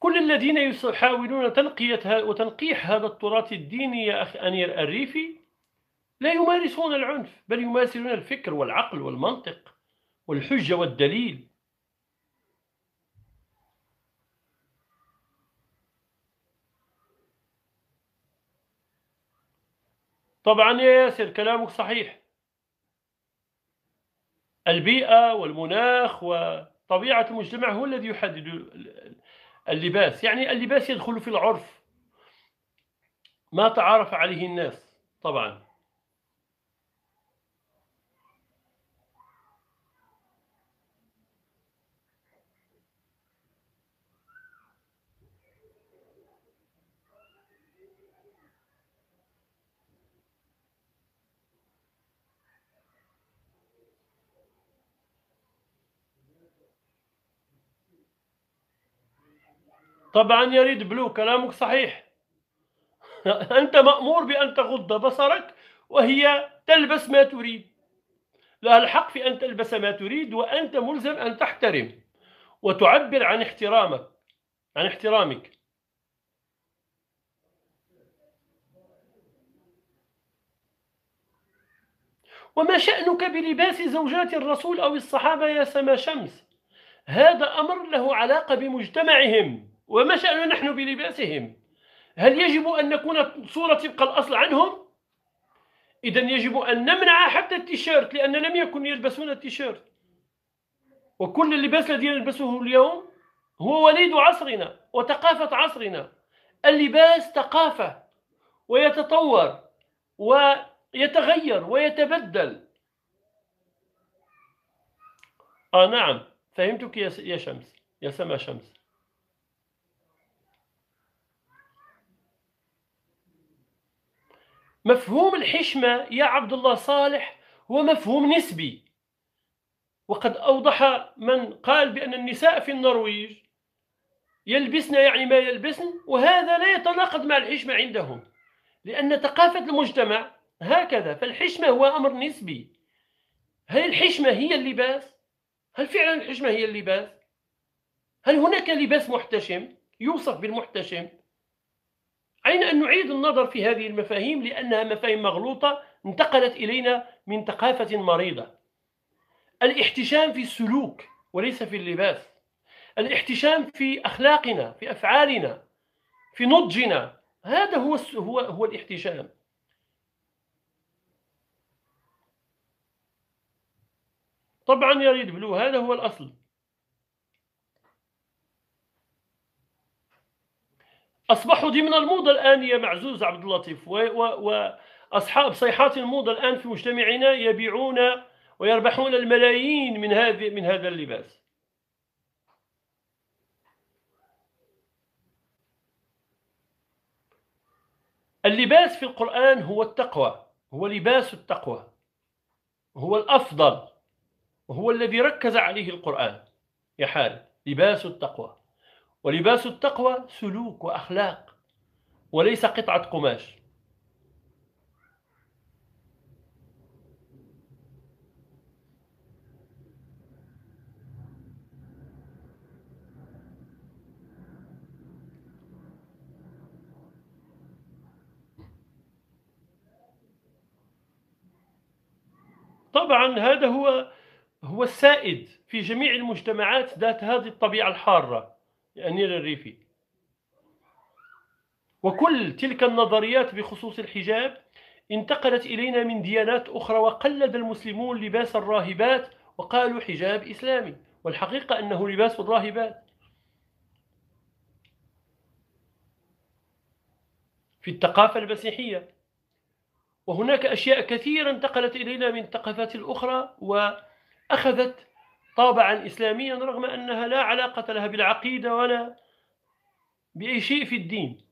كل الذين يحاولون تنقية وتنقيح هذا التراث الديني يا أخي أنير الريفي لا يمارسون العنف، بل يمارسون الفكر والعقل والمنطق والحجة والدليل. طبعا يا ياسر كلامك صحيح، البيئة والمناخ وطبيعة المجتمع هو الذي يحدد اللباس. يعني اللباس يدخل في العرف ما تعارف عليه الناس. طبعا طبعا يريد بلو كلامك صحيح. أنت مأمور بأن تغض بصرك وهي تلبس ما تريد، لها الحق في أن تلبس ما تريد، وأنت ملزم أن تحترم وتعبر عن احترامك وما شأنك بلباس زوجات الرسول أو الصحابة يا سما شمس؟ هذا أمر له علاقة بمجتمعهم، وما شأننا نحن بلباسهم؟ هل يجب أن نكون صورة تبقى الأصل عنهم؟ إذا يجب أن نمنع حتى التيشيرت، لأن لم يكن يلبسون التيشيرت، وكل اللباس الذي نلبسه اليوم هو وليد عصرنا وثقافة عصرنا. اللباس ثقافة ويتطور ويتغير ويتبدل. نعم فهمتك يا شمس يا سما شمس. مفهوم الحشمة يا عبد الله صالح هو مفهوم نسبي، وقد أوضح من قال بأن النساء في النرويج يلبسن يعني ما يلبسن، وهذا لا يتناقض مع الحشمة عندهم لأن ثقافة المجتمع هكذا. فالحشمة هو أمر نسبي. هل الحشمة هي اللباس؟ هل فعلا الحشمة هي اللباس؟ هل هناك لباس محتشم يوصف بالمحتشم؟ أين أن نعيد النظر في هذه المفاهيم لأنها مفاهيم مغلوطة انتقلت إلينا من ثقافة مريضة. الاحتشام في السلوك وليس في اللباس، الاحتشام في أخلاقنا، في أفعالنا، في نضجنا، هذا هو الاحتشام. طبعا يا ريد بلو هذا هو الأصل. أصبحوا ضمن الموضة الآن يا معزوز عبد اللطيف، وأصحاب صيحات الموضة الآن في مجتمعنا يبيعون ويربحون الملايين من هذا اللباس. اللباس في القرآن هو التقوى، هو لباس التقوى، هو الأفضل، وهو الذي ركز عليه القرآن يا حال، لباس التقوى. ولباس التقوى سلوك وأخلاق وليس قطعة قماش. طبعا هذا هو السائد في جميع المجتمعات ذات هذه الطبيعة الحارة يا أنير الريفي. وكل تلك النظريات بخصوص الحجاب انتقلت إلينا من ديانات أخرى، وقلد المسلمون لباس الراهبات وقالوا حجاب إسلامي، والحقيقة أنه لباس الراهبات. في الثقافة المسيحية وهناك أشياء كثيرة انتقلت إلينا من الثقافات الأخرى وأخذت طابعا إسلاميا، رغم أنها لا علاقة لها بالعقيدة ولا بأي شيء في الدين.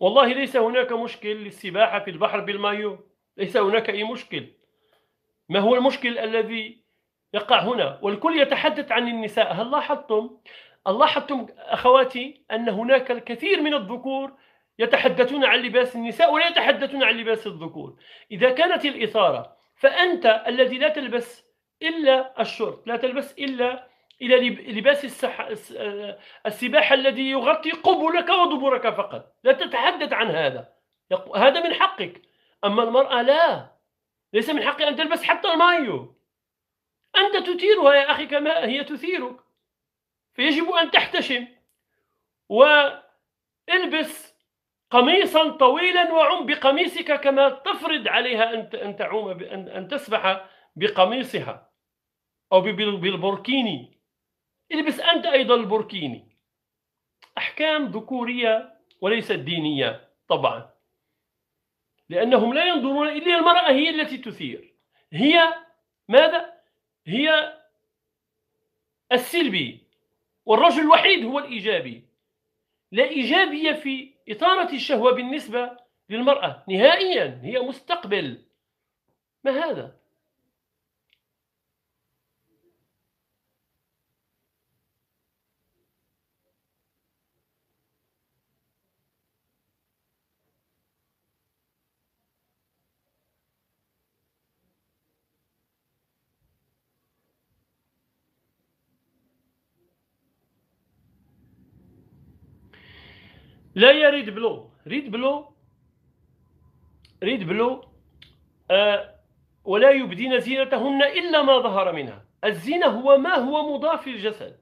والله ليس هناك مشكل للسباحة في البحر بالمايو، ليس هناك أي مشكل. ما هو المشكل الذي يقع هنا؟ والكل يتحدث عن النساء. هل لاحظتم؟ أخواتي أن هناك الكثير من الذكور يتحدثون عن لباس النساء ولا يتحدثون عن لباس الذكور. إذا كانت الإثارة، فأنت الذي لا تلبس إلا الشورت، لا تلبس إلا لباس السباحة الذي يغطي قبلك وضبرك فقط، لا تتحدث عن هذا، هذا من حقك. أما المرأة لا، ليس من حقها أن تلبس حتى المايو، أنت تثيرها يا أخي كما هي تثيرك، فيجب أن تحتشم والبس قميصا طويلا وعم بقميصك كما تفرض عليها أن تعوم أن تسبح بقميصها أو بالبوركيني. البس أنت أيضا البوركيني. أحكام ذكورية وليست دينية طبعا، لأنهم لا ينظرون إلا المرأة هي التي تثير، هي ماذا؟ هي السلبي والرجل الوحيد هو الإيجابي. لا إيجابية في إثارة الشهوة بالنسبة للمرأة نهائيا، هي مستقبل. ما هذا؟ لا يا ريد بلو ولا يبدين زينتهن إلا ما ظهر منها. الزينة هو ما هو مضاف للجسد،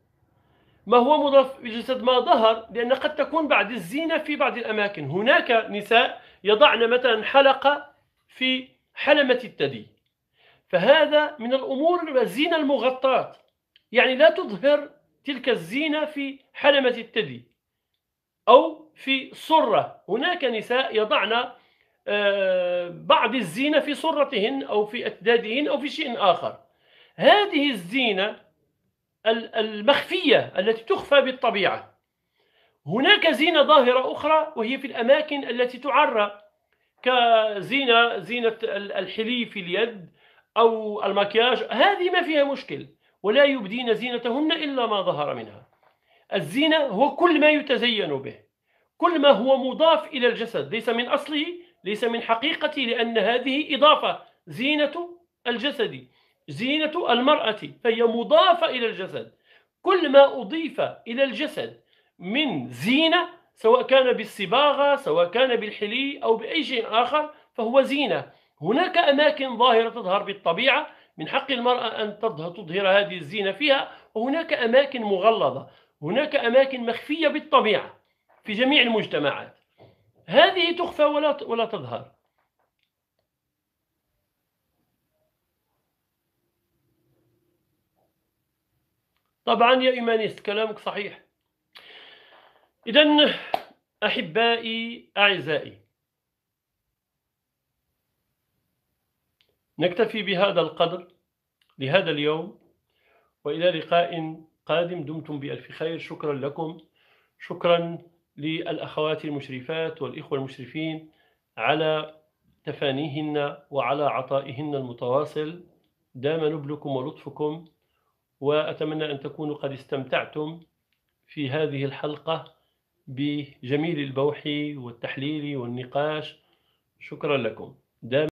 ما هو مضاف للجسد ما ظهر، لأن قد تكون بعض الزينة في بعض الأماكن. هناك نساء يضعن مثلا حلقة في حلمة الثدي، فهذا من الأمور الزينة المغطاة، يعني لا تظهر تلك الزينة في حلمة الثدي أو في سرة. هناك نساء يضعن بعض الزينة في سرتهن أو في أكدادهن أو في شيء آخر. هذه الزينة المخفية التي تخفى بالطبيعة. هناك زينة ظاهرة أخرى وهي في الأماكن التي تعرى، كزينة الحلي في اليد أو المكياج، هذه ما فيها مشكل. ولا يبدين زينتهن إلا ما ظهر منها. الزينة هو كل ما يتزين به، كل ما هو مضاف إلى الجسد، ليس من أصله، ليس من حقيقته، لأن هذه إضافة. زينة الجسد، زينة المرأة، فهي مضافة إلى الجسد. كل ما أضيف إلى الجسد من زينة، سواء كان بالصباغة، سواء كان بالحلي أو بأي شيء آخر، فهو زينة. هناك أماكن ظاهرة تظهر بالطبيعة من حق المرأة أن تظهر هذه الزينة فيها، وهناك أماكن مغلظة، هناك أماكن مخفية بالطبيعة في جميع المجتمعات، هذه تخفى ولا تظهر. طبعا يا إيمانيست كلامك صحيح. إذن أحبائي أعزائي، نكتفي بهذا القدر لهذا اليوم، وإلى لقاء قادم. دمتم بألف خير. شكرا لكم، شكرا للأخوات المشرفات والإخوة المشرفين على تفانيهن وعلى عطائهن المتواصل، دام نبلكم ولطفكم، وأتمنى أن تكونوا قد استمتعتم في هذه الحلقة بجميل البوح والتحليل والنقاش. شكرا لكم.